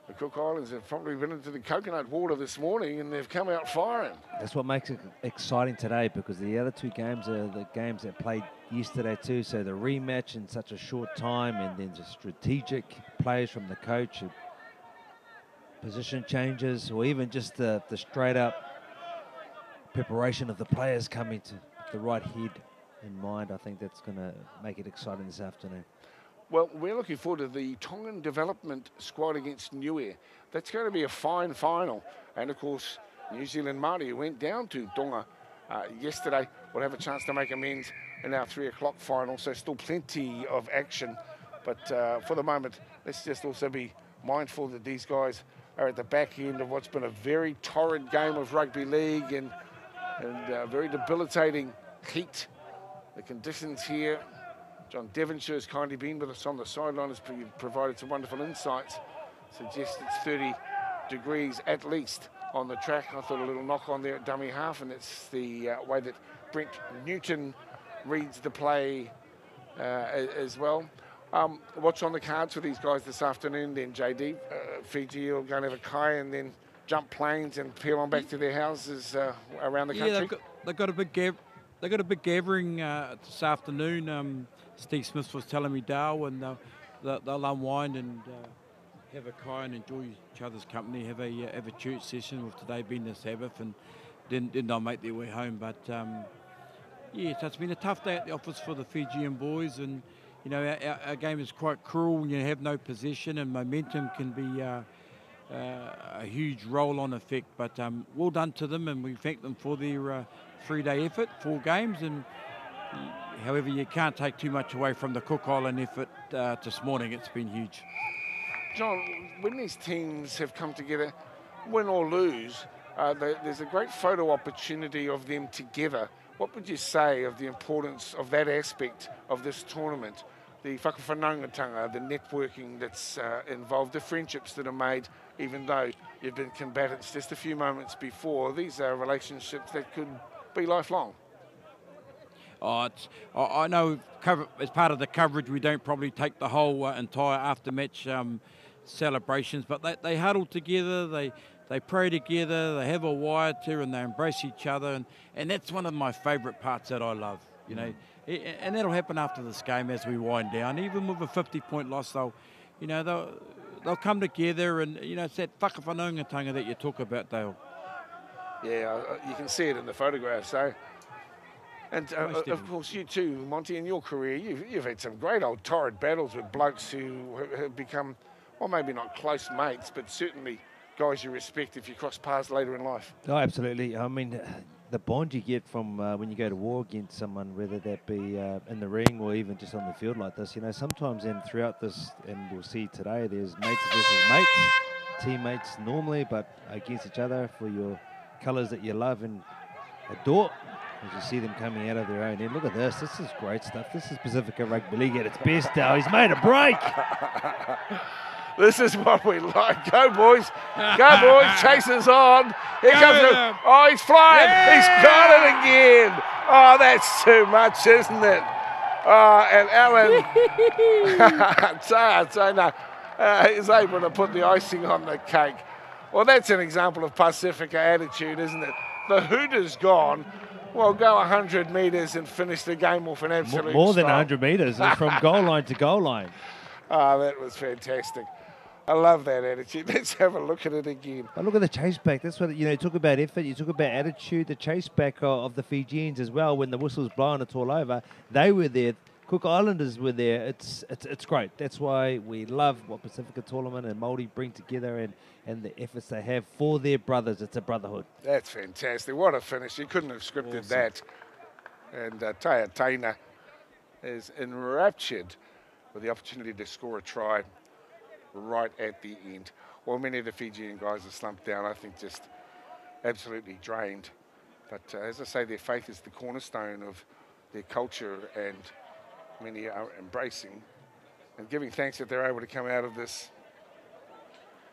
the Cook Islands have probably been into the coconut water this morning and they've come out firing. That's what makes it exciting today, because the other two games are the games that played yesterday too, so the rematch in such a short time, and then the strategic plays from the coach, position changes, or even just the, the straight up preparation of the players coming to the right head in mind. I think that's going to make it exciting this afternoon. Well, we're looking forward to the Tongan Development Squad against Niue. That's going to be a fine final. And, of course, New Zealand Māori, who went down to Tonga uh, yesterday, will have a chance to make amends in our three o'clock final. So still plenty of action. But uh, for the moment, let's just also be mindful that these guys are at the back end of what's been a very torrid game of rugby league and, and uh, very debilitating heat. The conditions here... John Devonshire has kindly been with us on the sideline, has provided some wonderful insights. Suggests it's thirty degrees at least on the track. I thought a little knock on there at dummy half, and it's the uh, way that Brent Newton reads the play uh, as well. Um, what's on the cards for these guys this afternoon then, J D? Uh, Fiji will go and have a kai and then jump planes and peel on back to their houses uh, around the yeah, country? Yeah, they've, they've got a big gap. They got a big gathering uh, this afternoon. Um, Steve Smith was telling me Darwin, they'll, they'll, they'll unwind and uh, have a kai and enjoy each other's company, have a uh, have a church session, with today being the Sabbath, and then, then they'll make their way home. But um, yeah, so it's been a tough day at the office for the Fijian boys, and you know our, our game is quite cruel. You have no possession, and momentum can be uh, uh, a huge roll-on effect. But um, well done to them, and we thank them for their uh, three-day effort, four games. And however, you can't take too much away from the Cook Island effort uh, this morning. It's been huge. John, when these teams have come together, win or lose, uh, they, there's a great photo opportunity of them together. What would you say of the importance of that aspect of this tournament? The whakawhanangatanga, the networking that's uh, involved, the friendships that are made, even though you've been combatants just a few moments before. These are relationships that could be lifelong. Oh, it's, I know cover, as part of the coverage, we don't probably take the whole uh, entire after-match um, celebrations, but they, they huddle together, they they pray together, they have a wire too, and they embrace each other. And, and that's one of my favourite parts that I love, you know. Mm. And that'll happen after this game as we wind down. Even with a fifty-point loss, they'll, you know, they'll, they'll come together and, you know, it's that whakawhanangatanga that you talk about, Dale. Yeah, you can see it in the photographs, though. Eh? And, uh, of course, you too, Monty, in your career, you've, you've had some great old torrid battles with blokes who have become, well, maybe not close mates, but certainly guys you respect if you cross paths later in life. Oh, absolutely. I mean, the bond you get from uh, when you go to war against someone, whether that be uh, in the ring or even just on the field like this, you know, sometimes and throughout this, and we'll see today, there's mates versus mates, teammates normally, but against each other for your colours that you love and adore. As you see them coming out of their own end. Look at this. This is great stuff. This is Pasifika Rugby League at its best now. He's made a break. This is what we like. Go, boys. Go, boys. Chase is on. Here Go comes the... Oh, he's flying. Yeah. He's got it again. Oh, that's too much, isn't it? Oh, and Alan... so, so, no. Uh, he's able to put the icing on the cake. Well, that's an example of Pasifika attitude, isn't it? The hooter's gone. Well, go one hundred metres and finish the game off an absolute More style. Than one hundred metres, it's from goal line to goal line. Oh, that was fantastic. I love that attitude. Let's have a look at it again. But look at the chase back. That's what, you know, you talk about effort, you talk about attitude, the chase back of the Fijians as well. When the whistle's blowing, it's all over. They were there. Cook Islanders were there. It's it's, it's great. That's why we love what Pasifika Tournament and Māori bring together and, and the efforts they have for their brothers. It's a brotherhood. That's fantastic. What a finish. You couldn't have scripted awesome. That. And uh, Taia Taina is enraptured with the opportunity to score a try right at the end. Well, many of the Fijian guys are slumped down, I think just absolutely drained. But uh, as I say, their faith is the cornerstone of their culture, and many are embracing and giving thanks that they're able to come out of this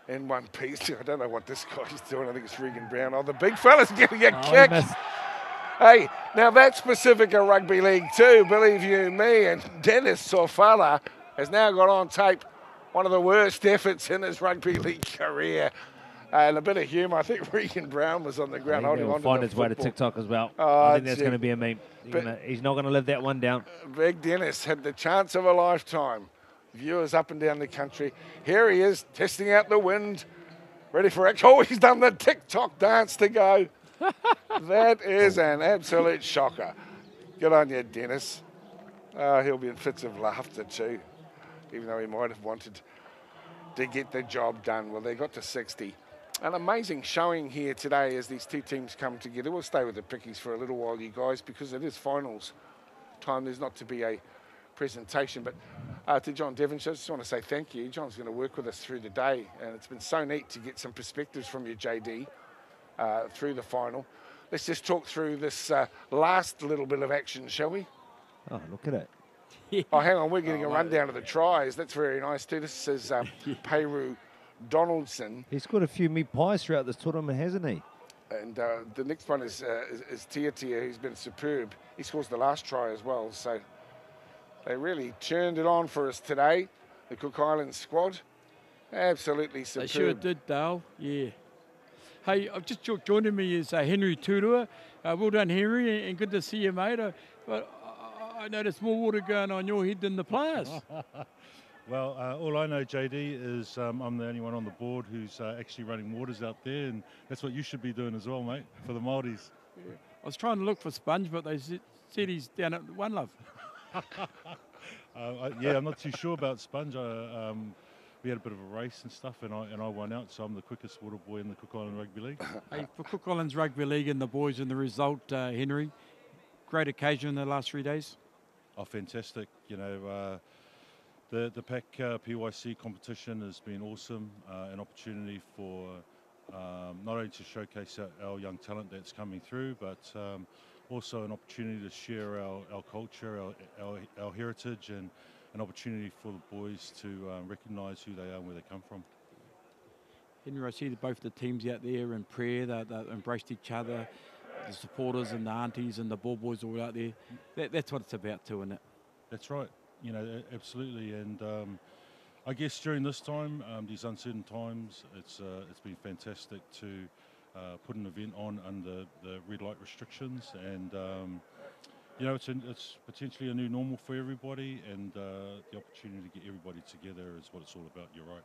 in one piece. I don't know what this guy's doing. I think it's Regan Brown. Oh, the big fella's getting a oh, kick. Hey, now that's Pasifika Rugby League too, believe you me. And Dennis Sofala has now got on tape one of the worst efforts in his rugby league career. Uh, and a bit of humour. I think Regan Brown was on the ground holding on to the football. Find his way to TikTok as well. Oh, I think that's going to be a meme. Gonna, he's not going to live that one down. Big Dennis had the chance of a lifetime. Viewers up and down the country. Here he is, testing out the wind. Ready for action. Oh, he's done the TikTok dance to go. That is an absolute shocker. Good on you, Dennis. Uh, he'll be in fits of laughter too, even though he might have wanted to get the job done. Well, they got to sixty. An amazing showing here today as these two teams come together. We'll stay with the Pickies for a little while, you guys, because it is finals time. There's not to be a presentation. But uh, to John Devonshire, I just want to say thank you. John's going to work with us through the day, and it's been so neat to get some perspectives from you, J D, uh, through the final. Let's just talk through this uh, last little bit of action, shall we? Oh, look at it. Oh, hang on. We're getting oh, a rundown of the tries. That's very nice, too. This is uh, Peiru Donaldson. He's got a few meat pies throughout this tournament, hasn't he? And uh, the next one is, uh, is, is Tiatia, who's been superb. He scores the last try as well, so they really turned it on for us today, the Cook Islands squad. Absolutely superb. They sure did, Dale, yeah. Hey, I've just joining me is uh, Henry Tudor. Uh, well done, Henry, and good to see you, mate. Uh, but I noticed more water going on your head than the players. Well, uh, all I know, J D, is um, I'm the only one on the board who's uh, actually running waters out there, and that's what you should be doing as well, mate, for the Māoris. Yeah. I was trying to look for Sponge, but they said he's down at One Love. uh, I, yeah, I'm not too sure about Sponge. I, um, we had a bit of a race and stuff, and I and I won out, so I'm the quickest water boy in the Cook Island Rugby League. Hey, for Cook Islands Rugby League and the boys and the result, uh, Henry, great occasion in the last three days. Oh, fantastic! You know, uh, the the P A C uh, P Y C competition has been awesome, uh, an opportunity for um, not only to showcase our, our young talent that's coming through, but um, also an opportunity to share our our culture, our our, our heritage, and an opportunity for the boys to um, recognise who they are and where they come from. Henry, I see that both the teams out there in prayer, they, they embraced each other, the supporters and the aunties and the ball boys all out there. That, that's what it's about too, isn't it? That's right, you know, absolutely. And um, I guess during this time, um, these uncertain times, it's, uh, it's been fantastic to uh, put an event on under the red light restrictions, and um, you know, it's, an, it's potentially a new normal for everybody, and uh, the opportunity to get everybody together is what it's all about. You're right.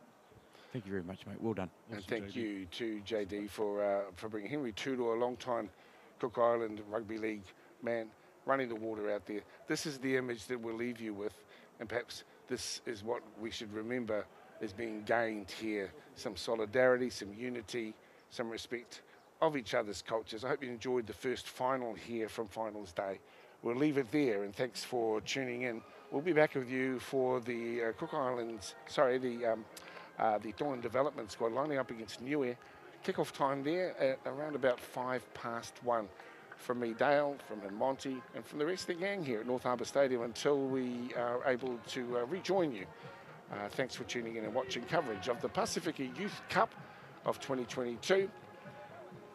Thank you very much, mate. Well done. And awesome, thank J D. You to J D for, uh, for bringing Henry Tudor, a long-time Cook Island Rugby League man, running the water out there. This is the image that we'll leave you with, and perhaps this is what we should remember as being gained here. Some solidarity, some unity, some respect of each other's cultures. I hope you enjoyed the first final here from Finals Day. We'll leave it there, and thanks for tuning in. We'll be back with you for the uh, Cook Islands, sorry, the um, uh, the Dawn Development Squad lining up against New Air. Kick-off time there at around about five past one. From me, Dale, from him, Monty, and from the rest of the gang here at North Harbour Stadium until we are able to uh, rejoin you. Uh, thanks for tuning in and watching coverage of the Pasifika Youth Cup of twenty twenty-two,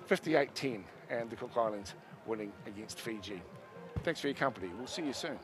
fifty-eight ten, and the Cook Islands winning against Fiji. Thanks for your company. We'll see you soon.